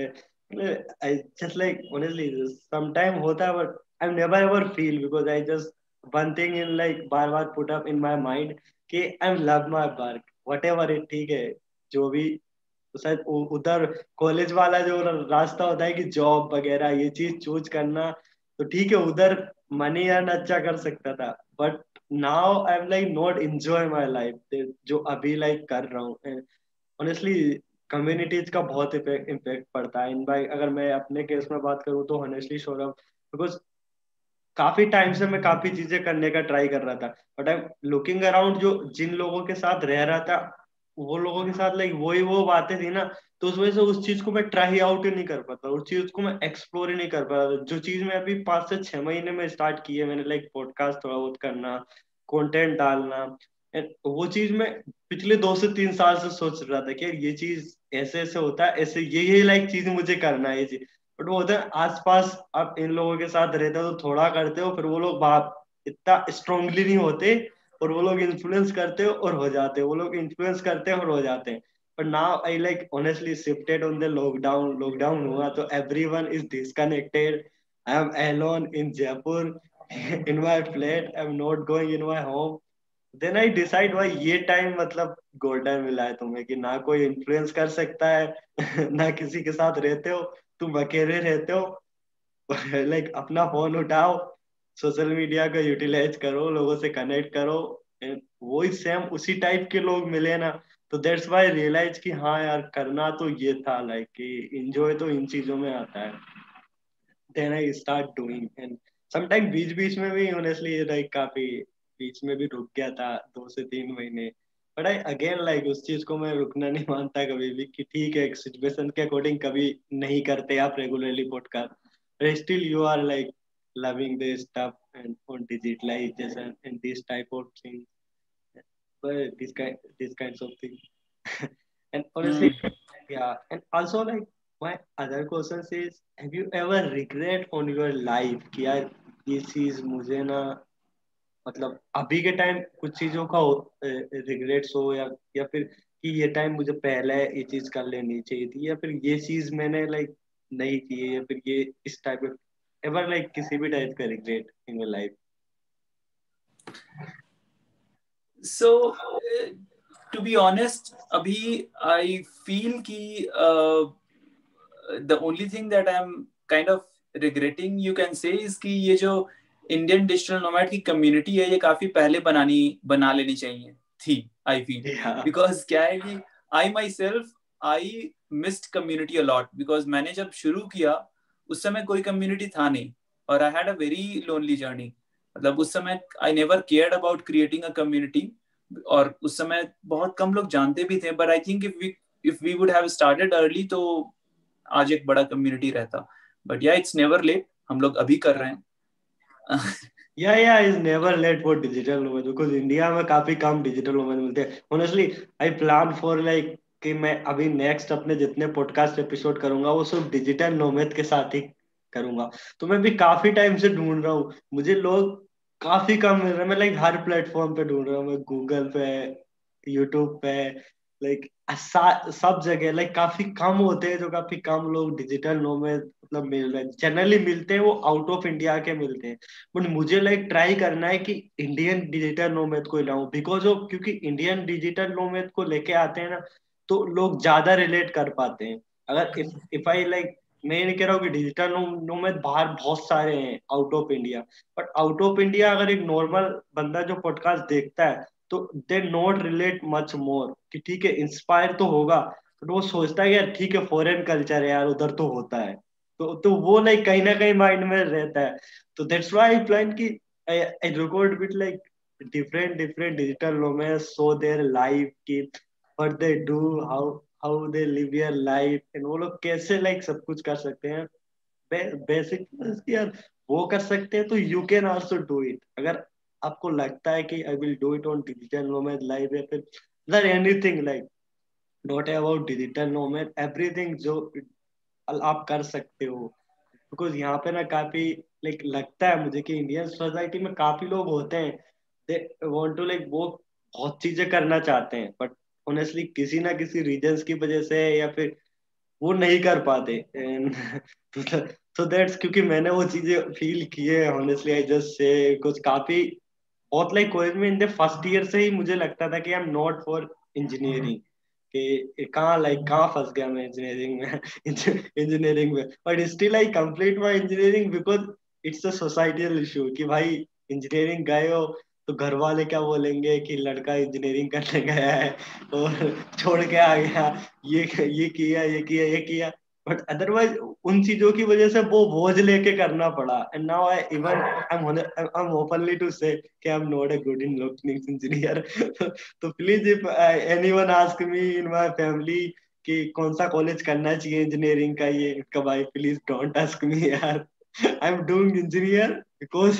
I just like honestly sometime होता है, but I never ever feel because I just one thing in like बार-बार put up in my mind कि I love my work whatever it, ठीक है जो भी शायद उधर college वाला जो रास्ता होता है कि job वगैरह ये चीज choose करना, तो ठीक है उधर मनी अर्न अच्छा कर सकता था, but now I am like not enjoy my life जो अभी लाइक कर रहा हूँ। ऑनेस्टली कम्युनिटीज का बहुत इम्पैक्ट पड़ता है इन भाई। अगर मैं अपने केस में बात करूँ तो ऑनेस्टली सौरभ, बिकॉज काफी टाइम से मैं काफी चीजें करने का ट्राई कर रहा था, but I am looking around जो जिन लोगों के साथ रह रहा था वो लोगों के साथ लाइक वो बातें थी ना, तो उस वजह से उस चीज को मैं ट्राई आउट ही नहीं कर पाता, उस चीज को मैं एक्सप्लोर ही नहीं कर पाता। जो चीज मैं अभी 5 से 6 महीने में स्टार्ट की है, मैंने लाइक पॉडकास्ट थोड़ा बहुत करना, कंटेंट डालना, वो चीज मैं पिछले 2 से 3 साल से सोच रहा था कि यार ये चीज ऐसे ऐसे होता है, ऐसे ये लाइक चीज मुझे करना है ये चीज, बट वो होता है आस पास आप इन लोगों के साथ रहते हो तो थोड़ा करते हो, फिर वो लोग इतना स्ट्रांगली नहीं होते और वो लोग इन्फ्लुएंस करते हो और हो जाते हैं, वो लोग इन्फ्लुएंस करते हैं और हो जाते हैं। But now I like honestly shifted on the lockdown हुआ तो everyone is disconnected, I am alone in Jaipur in my flat, I am not going in my home, then I decide भाई ये टाइम मतलब गोल्डन मिला है तुम्हें कि ना कोई इन्फ्लुएंस कर सकता है ना किसी के साथ रहते हो, तुम अकेले रहते हो, लाइक अपना फोन उठाओ, सोशल मीडिया का यूटिलाइज करो, लोगों से कनेक्ट करो, वो सेम उसी टाइप के लोग मिले ना, तो दैट्स व्हाई रियलाइज कि हाँ यार करना तो ये था लाइक कि एंजॉय तो इन चीजों में आता है, then I start doing. And sometime बीच में भी ऑनेस्टली लाइक काफी बीच में भी रुक गया था 2 से 3 महीने, बट आई अगेन लाइक उस चीज को मैं रुकना नहीं मानता कभी भी कि ठीक है सिचुएशन के अकॉर्डिंग कभी नहीं करते आप regularly podcast, still you are like loving this stuff and on digitalization and this type of thing, but these kinds of things and honestly yeah, and also like my other question is, have you ever regret on your life कि यार ये चीज मुझे ना मतलब अभी के time कुछ चीजों का regrets हो या फिर कि ये टाइम मुझे पहले ये चीज कर लेनी चाहिए थी या फिर ये चीज मैंने like नहीं की है या फिर ये इस type of ever like किसी भी टाइप का regret in your life? So to be honest, अभी I feel कि the only thing that I'm kind of regretting you can say is कि ये जो Indian digital nomad की community है ये काफी पहले बना लेनी चाहिए थी I feel, because क्या है कि I myself missed community a lot, because मैंने जब शुरू किया उस समय कोई कम्युनिटी था नहीं और I had a very lonely journey, मतलब उस समय I never cared about creating a community और उस समय बहुत कम लोग जानते भी थे, but I think if we would have started early तो आज एक बड़ा कम्युनिटी रहता, बट या इट्स नेवर लेट, हम लोग अभी कर रहे हैं। Yeah is never late for digital nomad, because India में काफी कम डिजिटल नोमैड मिलते हैं। Honestly I plan for like कि मैं अभी नेक्स्ट अपने जितने पॉडकास्ट एपिसोड करूंगा वो सिर्फ डिजिटल नोमैड के साथ ही करूंगा, तो मैं भी काफी टाइम से ढूंढ रहा हूँ, मुझे लोग काफी कम मिल रहा है। मैं लाइक हर प्लेटफॉर्म पे ढूंढ रहा हूँ, मैं गूगल पे, यूट्यूब पे, लाइक सब जगह लाइक काफी कम होते हैं जो काफी कम लोग डिजिटल नोमैड मतलब मिल रहे हैं। जनरली मिलते हैं वो आउट ऑफ इंडिया के मिलते हैं, बट मुझे लाइक ट्राई करना है कि इंडियन डिजिटल नोमैड को लाऊं, बिकॉज ऑफ क्योंकि इंडियन डिजिटल नोमैड को लेके आते हैं ना तो लोग ज्यादा रिलेट कर पाते हैं। अगर इफ आई लाइक, मैं नहीं कह रहा हूँ कि डिजिटल नोमैड बाहर बहुत सारे हैं out of India, but out of India अगर एक नॉर्मल बंदा जो पॉडकास्ट देखता है तो they not relate much more कि ठीक है इंस्पायर तो होगा, बट वो सोचता है यार ठीक है फॉरेन कल्चर है यार उधर तो होता है, तो वो लाइक कहीं ना कहीं माइंड में रहता है। तो दैट्स व्हाई आई प्लान की I record with like different digital nomad, so their life की what they do, how they live your life and वो लोग कैसे लाइक सब कुछ कर सकते हैं। बेसिक यार वो कर सकते हैं तो you can also do it. अगर आपको लगता है कि I will do it on digital nomad life या फिर anything like not about digital nomad, everything जो आप कर सकते हो, बिकॉज यहाँ पे ना काफी लाइक लगता है मुझे कि इंडियन सोसाइटी में काफी लोग होते हैं दे वांट टू लाइक वो बहुत चीजें करना चाहते हैं, बट ऑनेस्टली किसी ना किसी रीजंस की वजह से या फिर वो नहीं कर पाते। एंड तो दैट्स क्योंकि मैंने वो चीजें फील की है ऑनेस्टली। आई जस्ट से कुछ काफी बहुत लाइक कॉलेज में इन द फर्स्ट ईयर से ही मुझे लगता था कि I am not for engineering, कि कहाँ फंस गया मैं इंजीनियरिंग में, but still I complete my engineering because it's a societal issue कि भाई इंजीनियरिंग गए हो तो घर वाले क्या बोलेंगे कि लड़का इंजीनियरिंग करने गया है और छोड़ के आ गया, ये किया। बट अदरवाइज उन चीजों की वजह से वो बोझ लेके करना पड़ा। And now I even I am openly to say कि I am not a good in looking engineer. तो please if anyone ask me in my family कि कौन सा कॉलेज करना चाहिए इंजीनियरिंग का, ये भाई प्लीज डोंट आस्क मी यार, I am doing engineer because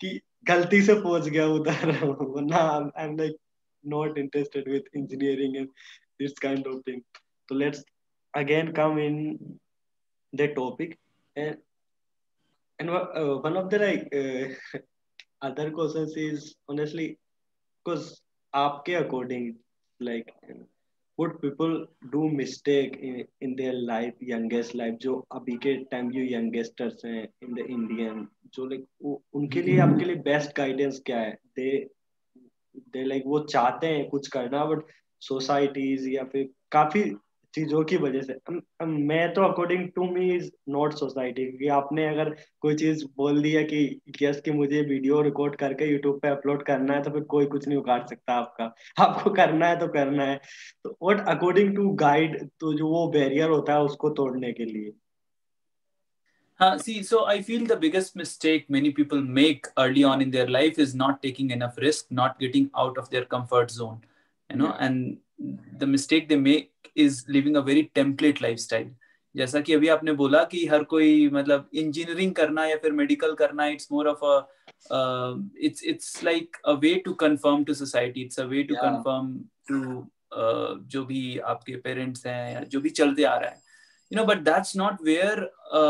कि गलती से पहुंच गया उधर, वरना I am like not interested with engineering and this kind of thing. तो let's again come in the topic and one of the like other questions is honestly because aapke according like would people do mistake in their life youngest life jo abhi ke time you youngsters hain in the Indian jo like unke liye aapke liye best guidance kya hai, they like wo chahte hain kuch karna but societies ya fir काफी चीजों की वजह से मैं तो according to me is not society, क्योंकि आपने अगर कोई चीज बोल दिया कि यस कि मुझे वीडियो रिकॉर्ड करके यूट्यूब पे अपलोड करना है तो फिर कोई कुछ नहीं उखाड़ सकता आपका, आपको करना है तो करना है। तो व्हाट अकॉर्डिंग टू गाइड तो जो वो बैरियर होता है उसको तोड़ने के लिए। हाँ, see, so I feel the biggest mistake many people make early on in their life is not taking enough risk, not getting out of their comfort zone, you know, and the mistake they make is living a very template lifestyle. जैसा कि अभी आपने बोला कि हर कोई मतलब engineering करना या फिर मेडिकल करना, it's more of a it's like a way to conform to society, it's a way to conform to जो भी आपके parents हैं या जो भी चलते आ रहा है, you know, but that's not where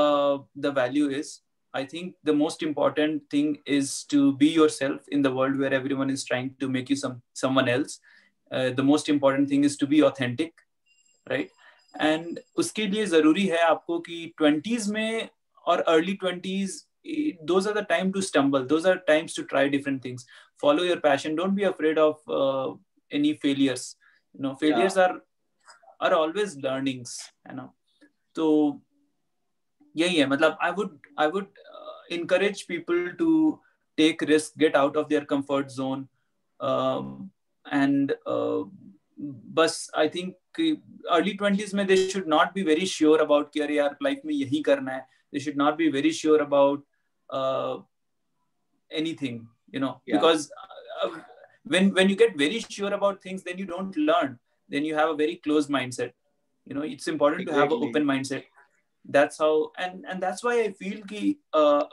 the value is. I think the most important thing is to be yourself in the world where everyone is trying to make you someone else. The most important thing is to be authentic, right? And उसके लिए जरूरी है आपको कि 20s में और early 20s, those are the time to stumble, those are times to try different things. Follow your passion. Don't be afraid of any failures. You know, failures are always learnings, you know. तो यही है, मतलब I would encourage people to take risk, get out of their comfort zone. And बस I think early 20s में they should not be very sure about कि अरे यार life में यही करना है, they should not be very sure about anything, you know, because when you get very sure about things then you don't learn, then you have a very closed mindset, you know. It's important to have an open mindset. That's how and that's why I feel कि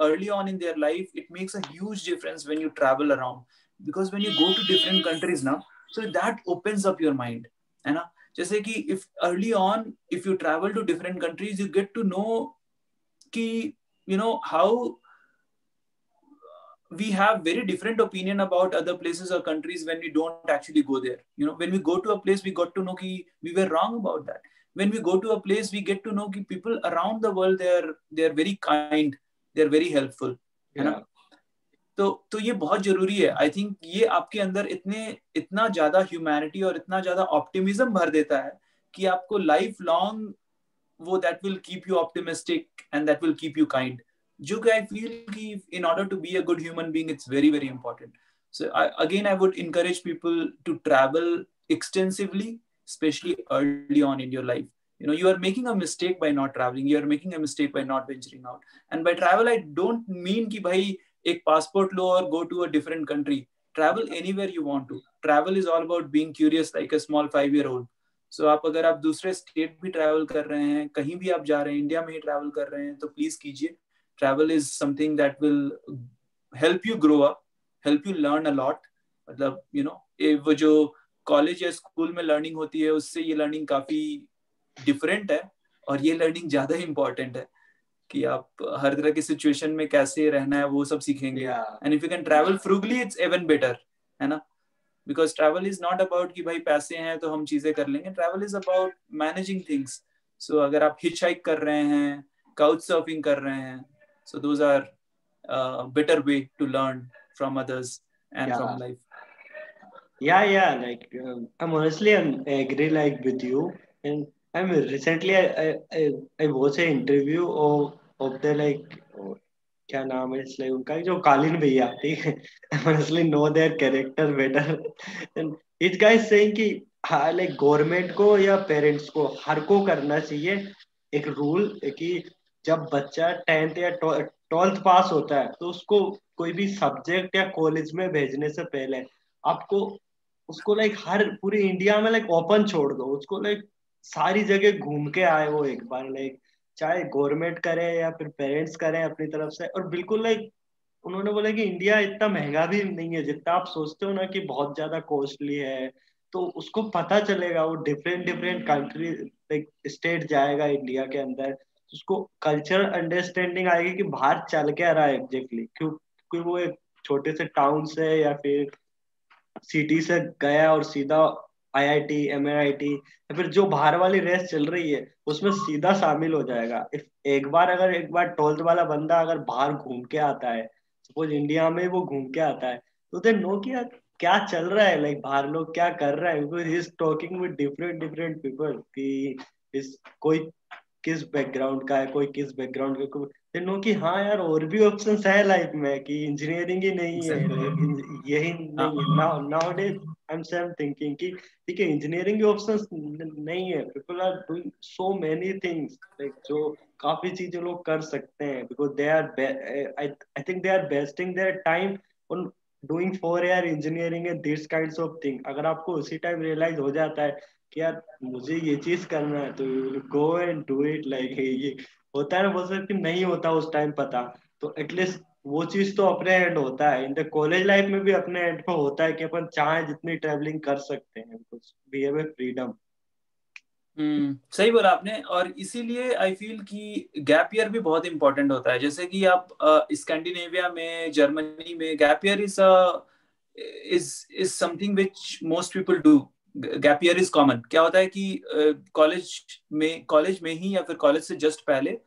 early on in their life it makes a huge difference when you travel around. Because when you go to different countries now, so that opens up your mind, है ना? जैसे कि if early on, if you travel to different countries, you get to know कि you know how we have very different opinion about other places or countries when we don't actually go there. You know, when we go to a place, we got to know ki we were wrong about that. When we go to a place, we get to know ki people around the world, they're very kind, they're very helpful. Yeah. You know? तो ये बहुत जरूरी है. I think ये आपके अंदर इतना ज्यादा ह्यूमैनिटी और इतना ज्यादा ऑप्टिमिज्म भर देता है कि आपको लाइफ लॉन्ग वो that will keep you optimistic and that will keep you kind. जो कि आई फील कि in order to be a good human being it's very very important. So again I would encourage people to travel extensively, specially early on in your life. You know, you are making a mistake by not traveling. You are making a mistake by not venturing out. And by travel, I don't mean कि भाई एक passport लो और go to a different country. Travel anywhere you want to. Travel is all about being curious like a small 5-year-old. So आप अगर आप दूसरे state भी travel कर रहे हैं, कहीं भी आप जा रहे हैं, India में ही travel कर रहे हैं, तो please कीजिए. Travel is something that will help you grow up, help you learn a lot. मतलब you know वो जो college या school में learning होती है, उससे ये learning काफी डिफरेंट है और ये लर्निंग ज्यादा इंपॉर्टेंट है कि आप हर तरह की सिचुएशन में कैसे रहना है वो सब सीखेंगे. And if you can travel frugally it's even better, है ना, because travel is not about कि भाई पैसे हैं तो हम चीजें कर लेंगे. Travel is about managing things. So अगर आप हिच हाइक कर रहे हैं, काउच सर्फिंग कर रहे हैं, so those are better way to learn from others and from life. Yeah like I am honestly agree like with you. And I mean, recently I watched an interview of the like क्या नाम है इसलिए उनका जो कालीन भैया, ठीक है, honestly know their character better. And this guy is saying कि हाँ like government को या parents को हर को करना चाहिए एक rule कि जब बच्चा 10th या 12th पास होता है तो उसको कोई भी subject या college में भेजने से पहले आपको उसको like हर पूरे इंडिया में like open छोड़ दो. उसको like सारी जगह घूम के आए वो एक बार, लाइक चाहे गवर्नमेंट करे या फिर पेरेंट्स करें अपनी तरफ से. और बिल्कुल लाइक उन्होंने बोला कि इंडिया इतना महंगा भी नहीं है जितना आप सोचते हो ना कि बहुत ज्यादा कॉस्टली है. तो उसको पता चलेगा, वो डिफरेंट कंट्री लाइक स्टेट जाएगा इंडिया के अंदर, उसको कल्चरल अंडरस्टैंडिंग आएगी कि बाहर चल के आ रहा है एग्जैक्टली क्योंकि वो एक छोटे से टाउन से या फिर सिटी से गया और सीधा IIT, MIT या फिर जो बाहर वाली रेस चल रही है उसमें सीधा शामिल हो जाएगा. एक बार 12th वाला बंदा अगर बाहर घूम के आता है, सपोज इंडिया में वो घूम के आता है, तो दे नो कि क्या चल रहा है, लाइक बाहर लोग क्या कर रहे हैं, because he is talking with different people कि कोई किस बैकग्राउंड का है, कोई किस बैकग्राउंड का, दे नो कि हाँ यार और भी ऑप्शंस है लाइफ में कि इंजीनियरिंग ही नहीं है, यही नाउडेज I'm thinking कि ठीक है इंजीनियरिंग के ऑप्शंस नहीं है. People are doing so many things like जो काफी चीजें लोग कर सकते हैं because they are I think they are wasting their time on doing for यार engineering and this kinds of thing. अगर आपको उसी टाइम रियलाइज हो जाता है कि यार मुझे ये चीज करना है तो you will go and do it. Like ये होता है ना बहुत सारे कि नहीं होता उस टाइम पता, तो एटलीस्ट वो चीज तो अपने हैंड होता है. इन द कॉलेज लाइफ में भी अपने हैंड पर होता है कि अपन चाहे जितनी ट्रैवलिंग कर सकते हैं, because we have a freedom. सही बोला आपने. और इसीलिए आई फील कि गैप ईयर भी बहुत इंपॉर्टेंट होता है. जैसे कि आप स्कैंडिनेविया में, जर्मनी में gap year is something which most people do. Gap year is common. क्या होता है कि कॉलेज में ही या फिर कॉलेज से जस्ट पहले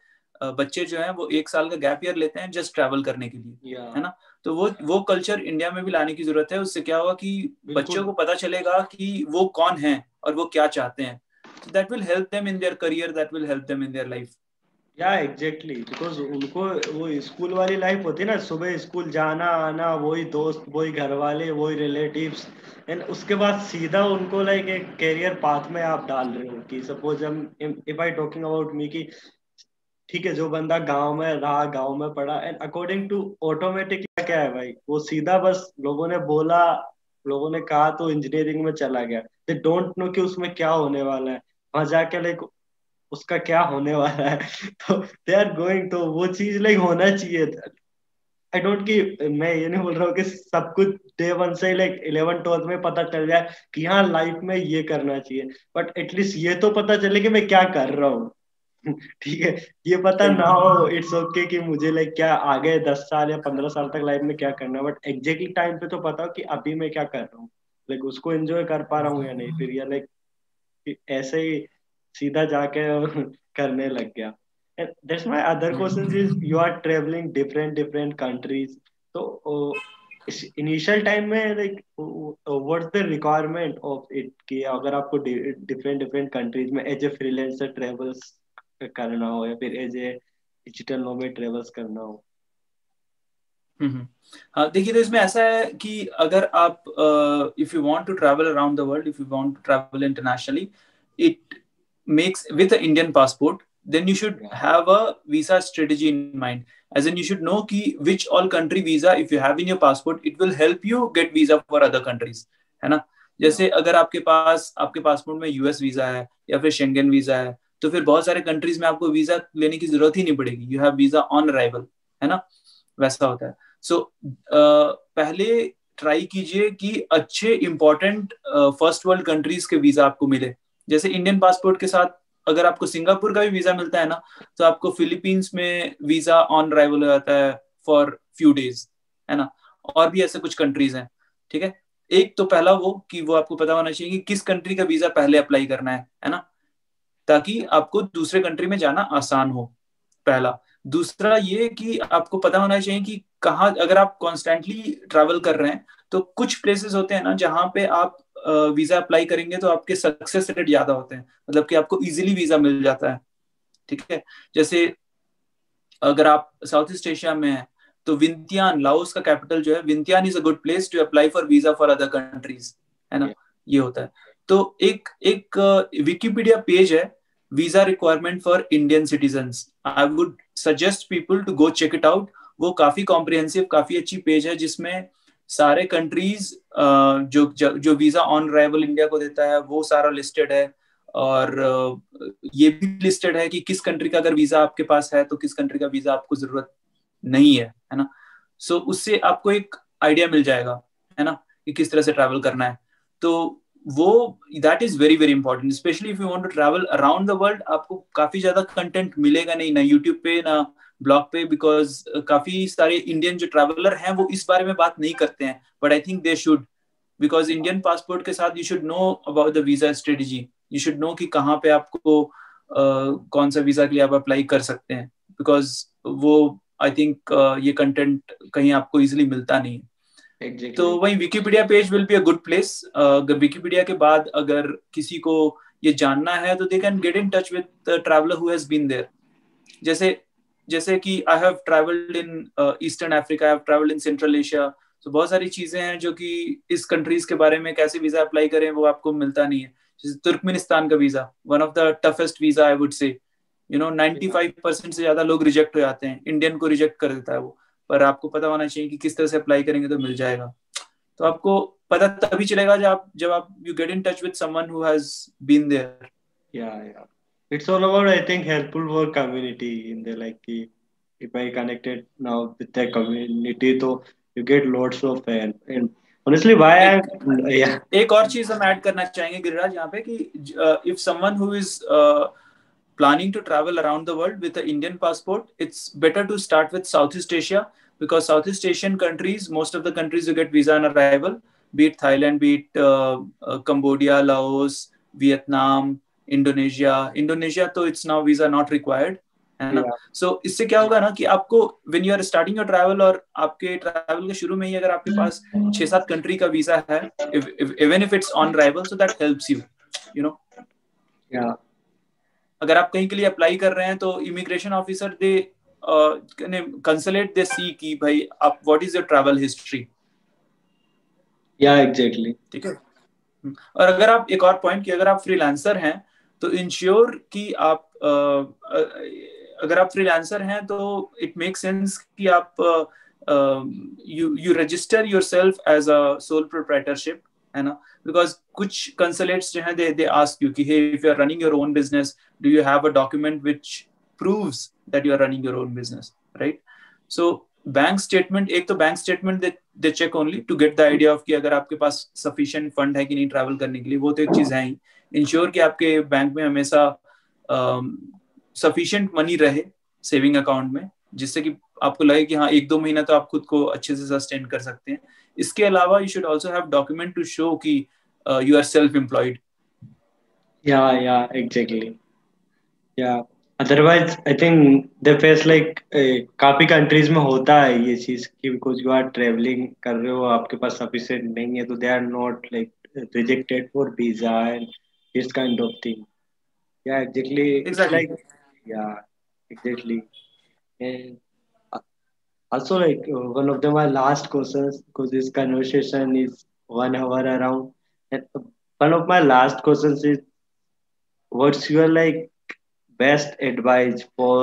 बच्चे जो हैं वो 1 साल का गैप ईयर लेते हैं जस्ट ट्रैवल करने के लिए, है ना. तो वो कल्चर इंडिया में भी लाने की जरूरत है. उससे क्या होगा कि बच्चों को पता चलेगा कि वो कौन है और वो क्या चाहते हैं. That will help them in their career, that will help them in their life. Yeah exactly, because उनको वो स्कूल वाली लाइफ होती है ना, सुबह स्कूल जाना आना, वही दोस्त, वही घर वाले, वही रिलेटिव्स, एंड उसके बाद सीधा उनको लाइक एक करियर पाथ में आप डाल रहे हो. कि सपोज हम if I talking about me की ठीक है जो बंदा गांव में रहा, गांव में पढ़ा, एंड अकॉर्डिंग टू ऑटोमेटिक क्या है भाई, वो सीधा बस लोगों ने बोला, लोगों ने कहा तो इंजीनियरिंग में चला गया. दे डोंट नो कि उसमें क्या होने वाला है, वहां जाके लाइक उसका क्या होने वाला है. तो दे आर गोइंग. तो वो चीज लाइक होना चाहिए. आई डोंट कि मैं ये नहीं बोल रहा हूँ कि सब कुछ डे वन से लाइक 11-12 में पता चल जाए कि हाँ लाइफ में ये करना चाहिए, बट एटलीस्ट ये तो पता चले कि मैं क्या कर रहा हूँ. ठीक है, ये पता ना हो इट्स ओके कि मुझे लाइक क्या आगे 10 साल या 15 साल तक लाइफ में क्या करना है, बट एग्जैक्टली टाइम पे तो पता हो कि अभी मैं क्या कर रहा हूँ, लाइक उसको एंजॉय कर पा रहा हूँ या नहीं, फिर या लाइक ऐसे ही सीधा जाके करने लग गया. And that's my other question is you are travelling different countries, तो इनिशियल टाइम में like what's the requirement of it कि अगर आपको डिफरेंट कंट्रीज में एज ए फ्रीलांसर ट्रेवल्स करना हो या फिर as a digital nomad travels करना हो. हाँ, देखिए तो इसमें ऐसा है कि अगर आप if you want to travel around the world, if you want to travel internationally, it makes with a Indian passport, then you should have a visa strategy in mind, as in you should know ki which all country visa if you have in your passport, it will help you get visa for other countries, है ना. जैसे अगर आपके passport में US visa है या फिर Schengen visa है, तो फिर बहुत सारे कंट्रीज में आपको वीजा लेने की जरूरत ही नहीं पड़ेगी, you have visa on arrival, है ना, वैसा होता है. सो पहले ट्राई कीजिए कि अच्छे इंपॉर्टेंट फर्स्ट वर्ल्ड कंट्रीज के वीजा आपको मिले. जैसे इंडियन पासपोर्ट के साथ अगर आपको सिंगापुर का भी वीजा मिलता है ना, तो आपको फिलीपींस में वीजा ऑन अराइवल हो जाता है फॉर फ्यू डेज, है ना. और भी ऐसे कुछ कंट्रीज हैं, ठीक है. एक तो पहला वो आपको पता होना चाहिए कि किस कंट्री का वीजा पहले अप्लाई करना है ना, ताकि आपको दूसरे कंट्री में जाना आसान हो, पहला. दूसरा ये कि आपको पता होना चाहिए कि कहाँ, अगर आप कॉन्स्टेंटली ट्रैवल कर रहे हैं तो कुछ प्लेसेस होते हैं ना जहाँ पे आप वीजा अप्लाई करेंगे तो आपके सक्सेस रेट ज्यादा होते हैं, मतलब कि आपको इजीली वीजा मिल जाता है, ठीक है. जैसे अगर आप साउथ ईस्ट एशिया में हैं तो विंतियान, लाओस का कैपिटल जो है Vientiane, is a good place to apply for visa for other countries, है ना, ये होता है. तो एक विकिपीडिया पेज है visa requirement for Indian citizens, I would suggest people to go check it out. वो काफी कॉम्प्रिहेंसिव, काफी अच्छी पेज है जिसमें सारे कंट्रीज जो वीजा ऑन अराइवल इंडिया को देता है वो सारा लिस्टेड है, और ये भी लिस्टेड है कि किस कंट्री का अगर वीजा आपके पास है तो किस कंट्री का वीजा आपको जरूरत नहीं है, है ना. सो उससे आपको एक आइडिया मिल जाएगा, है ना, कि किस तरह से ट्रैवल करना है. तो वो that is very very important, specially if you want to travel around the world. आपको काफी ज्यादा कंटेंट मिलेगा नहीं ना यूट्यूब पे ना ब्लॉग पे, बिकॉज काफी सारे इंडियन जो ट्रैवलर हैं वो इस बारे में बात नहीं करते हैं, but I think they should, because Indian passport के साथ you should know about the visa strategy, you should know कि कहाँ पे आपको कौन सा वीजा के लिए आप अप्लाई कर सकते हैं, बिकॉज वो आई थिंक ये कंटेंट कहीं आपको इजिली मिलता नहीं है. Exactly. तो वही Wikipedia page will be a good place. Wikipedia के बाद अगर किसी को ये जानना है तो they can get in touch with traveller who has been there. जैसे कि I have travelled in eastern Africa, I have travelled in central Asia, तो बहुत सारी चीजें हैं जो कि इस कंट्रीज के बारे में कैसे वीजा अप्लाई करें वो आपको मिलता नहीं है. जैसे तुर्कमेनिस्तान का visa, one of the toughest visa I would say, you know 95% से ज्यादा लोग रिजेक्ट हो जाते हैं, इंडियन को रिजेक्ट कर देता है वो, पर आपको पता होना चाहिए कि किस तरह से अप्लाई करेंगे तो मिल जाएगा. तो आपको पता तभी चलेगा जब आप you get in touch with someone who has been there. Yeah it's all about I think helpful for community in the like कि if I connected now with the community तो you get lots of and honestly why एक और चीज हम add करना चाहेंगे गिरिराज यहाँ पे कि if someone who is planning to travel around the world with an Indian passport, it's better to start with Southeast Asia, because Southeast Asian countries, most of the countries you get visa on arrival, be it Thailand, be it Cambodia, Laos, Vietnam, Indonesia, so it's now visa not required. And yeah. So इससे क्या होगा ना कि आपको when you are starting your travel और आपके travel के शुरू में ही अगर आपके पास 6-7 country का visa है, even if it's on arrival, so that helps you, you know. Yeah. अगर आप कहीं के लिए अप्लाई कर रहे हैं तो इमिग्रेशन ऑफिसर दे कंसुलेट दे सी कि भाई आप what is your travel history. या एग्जैक्टली, ठीक है. और अगर आप एक और पॉइंट कि अगर आप फ्रीलांसर हैं तो इंश्योर कि आप अगर आप फ्रीलांसर हैं तो इट मेक सेंस कि आप you register yourself as a sole proprietorship, है ना, बिकॉज कुछ कंसलेट्स जो हैं दे आस्क यू कि hey if you are running your own business do you have a document which proves that you are running your own business, right. So bank statement, एक तो bank statement they check only to get the idea of कि अगर आपके पास sufficient fund है कि नहीं travel करने के लिए, वो तो एक चीज है ही. इंश्योर कि आपके बैंक में हमेशा सफिशिएंट मनी रहे सेविंग अकाउंट में, जिससे कि आपको लगे कि हाँ एक दो महीना तो आप खुद को अच्छे से सस्टेन कर सकते हैं। इसके अलावा you should also have document to show कि you are self employed. Yeah exactly, yeah otherwise I think they face like काफी कंट्रीज में होता है ये चीज कि बिकॉज यू आर ट्रेवलिंग कर रहे हो, आपके पास सफिशिएंट नहीं है तो they are not like rejected for visa and this kind of thing. Yeah exactly, yeah exactly. And also, like one of the my last questions, because this conversation is 1 hour around, and one of my last questions is, what's your like best advice for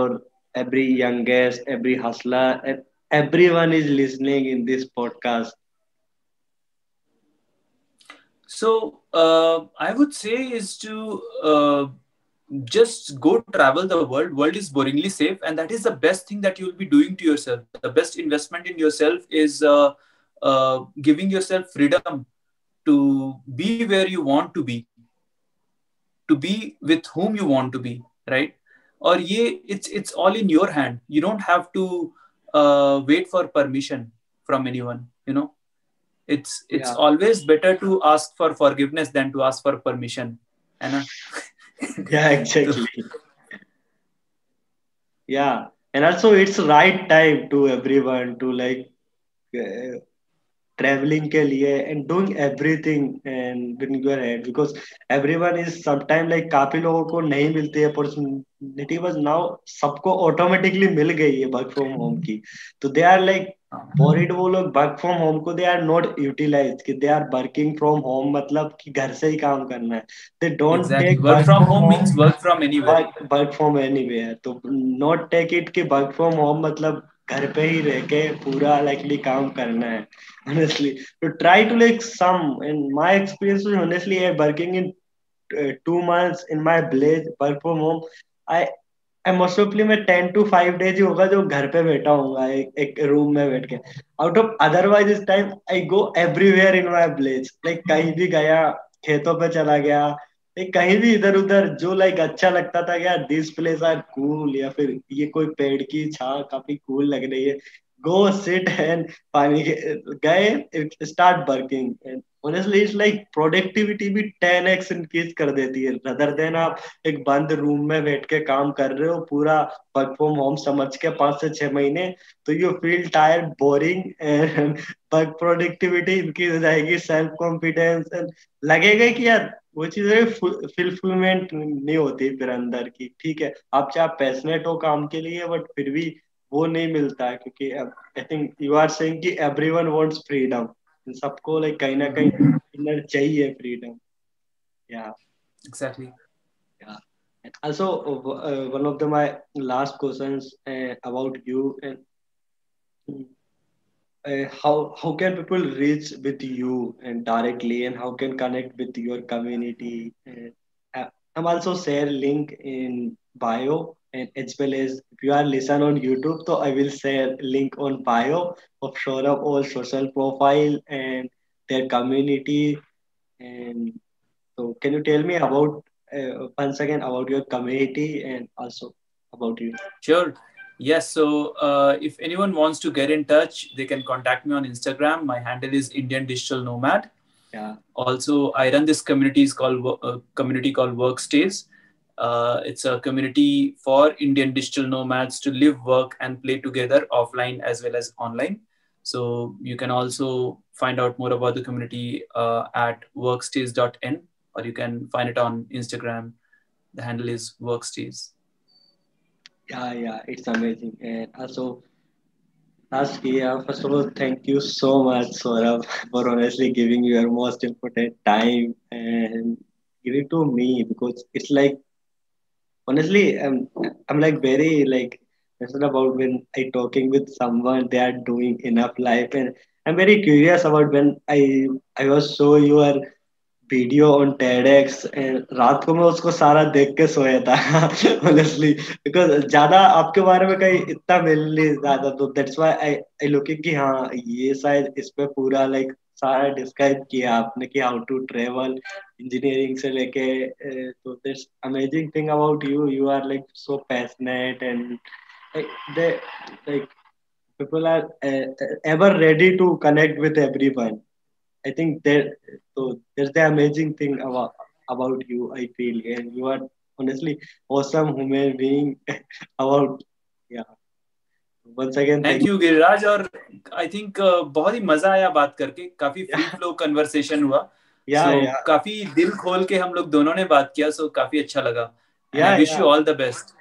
every young guest, every hustler, and everyone is listening in this podcast? So I would say is to just go travel the world is boringly safe, and that is the best thing that you will be doing to yourself. The best investment in yourself is giving yourself freedom to be where you want to be with whom you want to be, right? Or ye it's all in your hand. You don't have to wait for permission from anyone, you know. It's yeah. Always better to ask for forgiveness than to ask for permission, hai na? Yeah, exactly. Yeah, and also it's right time to everyone to like traveling ke liye and doing everything and in your head, because everyone is sometimes like काफी लोगों को नहीं मिलती है opportunity, बस now सबको automatically मिल गई है work from home की, तो they are like worried, वो लोग work from home को they are not utilized कि they are working from home, मतलब कि घर से ही काम करना है, they don't exactly. Take work from home means work from anywhere, work from anywhere, तो not take it कि work from home मतलब घर पे ही रह के पूरा लाइकली काम करना है, honestly तो try to like some, and my experience was honestly working in 2 months in my village work from home, I most probably मैं 10 to 5 days ही होगा जो घर पे बैठा होगा एक रूम में बैठ के, आउट ऑफ अदरवाइज इस time I go everywhere in my place, like कहीं भी गया, खेतों पे चला गया, कहीं भी इधर उधर जो लाइक अच्छा लगता था यार दिस प्लेस आर कूल, या फिर ये कोई पेड़ की छांव काफी कूल लग रही है, गो सिट एंड पानी गए start working, and honestly it's like productivity भी 10x इंक्रीज कर देती है, rather than आप एक बंद रूम में बैठ के काम कर रहे हो पूरा वर्क फ्रॉम होम समझ के 5 से 6 महीने, तो you feel tired, boring and work productivity increase हो जाएगी, सेल्फ कॉन्फिडेंस एंड लगेगा कि यार वो चीजें फुलफिलमेंट नहीं होती फिर अंदर की। ठीक है, आप चाहे पैशनेट हो काम के लिए बट फिर भी वो नहीं मिलता है, क्योंकि I think you are saying कि एवरीवन वांट्स फ्रीडम, सबको लाइक कहीं ना कहीं इनर चाहिए freedom. Yeah exactly, yeah and also one of the my last questions about you and how can people reach with you and directly, and how can connect with your community? I'm also share link in bio, and as well as if you are listen on YouTube, so I will share link on bio of Saurav, all social profile and their community. And so can you tell me about once again about your community and also about you? Sure. Yes, so if anyone wants to get in touch, they can contact me on Instagram. My handle is indiandigitalnomad. Yeah. Also, I run this community called WorkStays. It's a community for Indian digital nomads to live, work, and play together offline as well as online. So you can also find out more about the community at workstays.in, or you can find it on Instagram. The handle is WorkStays. Yeah, it's amazing. And also, first of all, thank you so much, Saurav, for honestly giving your most important time and giving to me, because it's like, honestly, I'm like very like, it's not about when I talking with someone, they are doing enough life. And I'm very curious about when I was so your video on TEDx, रात को मैं उसको सारा देख के सोया था honestly, because ज्यादा आपके बारे में कहीं इतना मिल नहीं ज्यादा, तो दैट्स व्हाई आई लुकिंग कि हाँ ये शायद इस पे पूरा लाइक सारा डिस्कस किया आपने कि हाउ टू ट्रेवल इंजीनियरिंग से लेके, तो this amazing thing about you, you are like so passionate and like people are ever ready to connect with everyone. I think there's the amazing thing about you, I feel, and you are honestly awesome human being. About yeah. Once again, thank you Giriraj, और I think बहुत ही मजा आया बात करके, काफी free flow conversation हुआ, काफी दिल खोल के हम लोग दोनों ने बात किया, so काफी अच्छा लगा. I wish you all the best.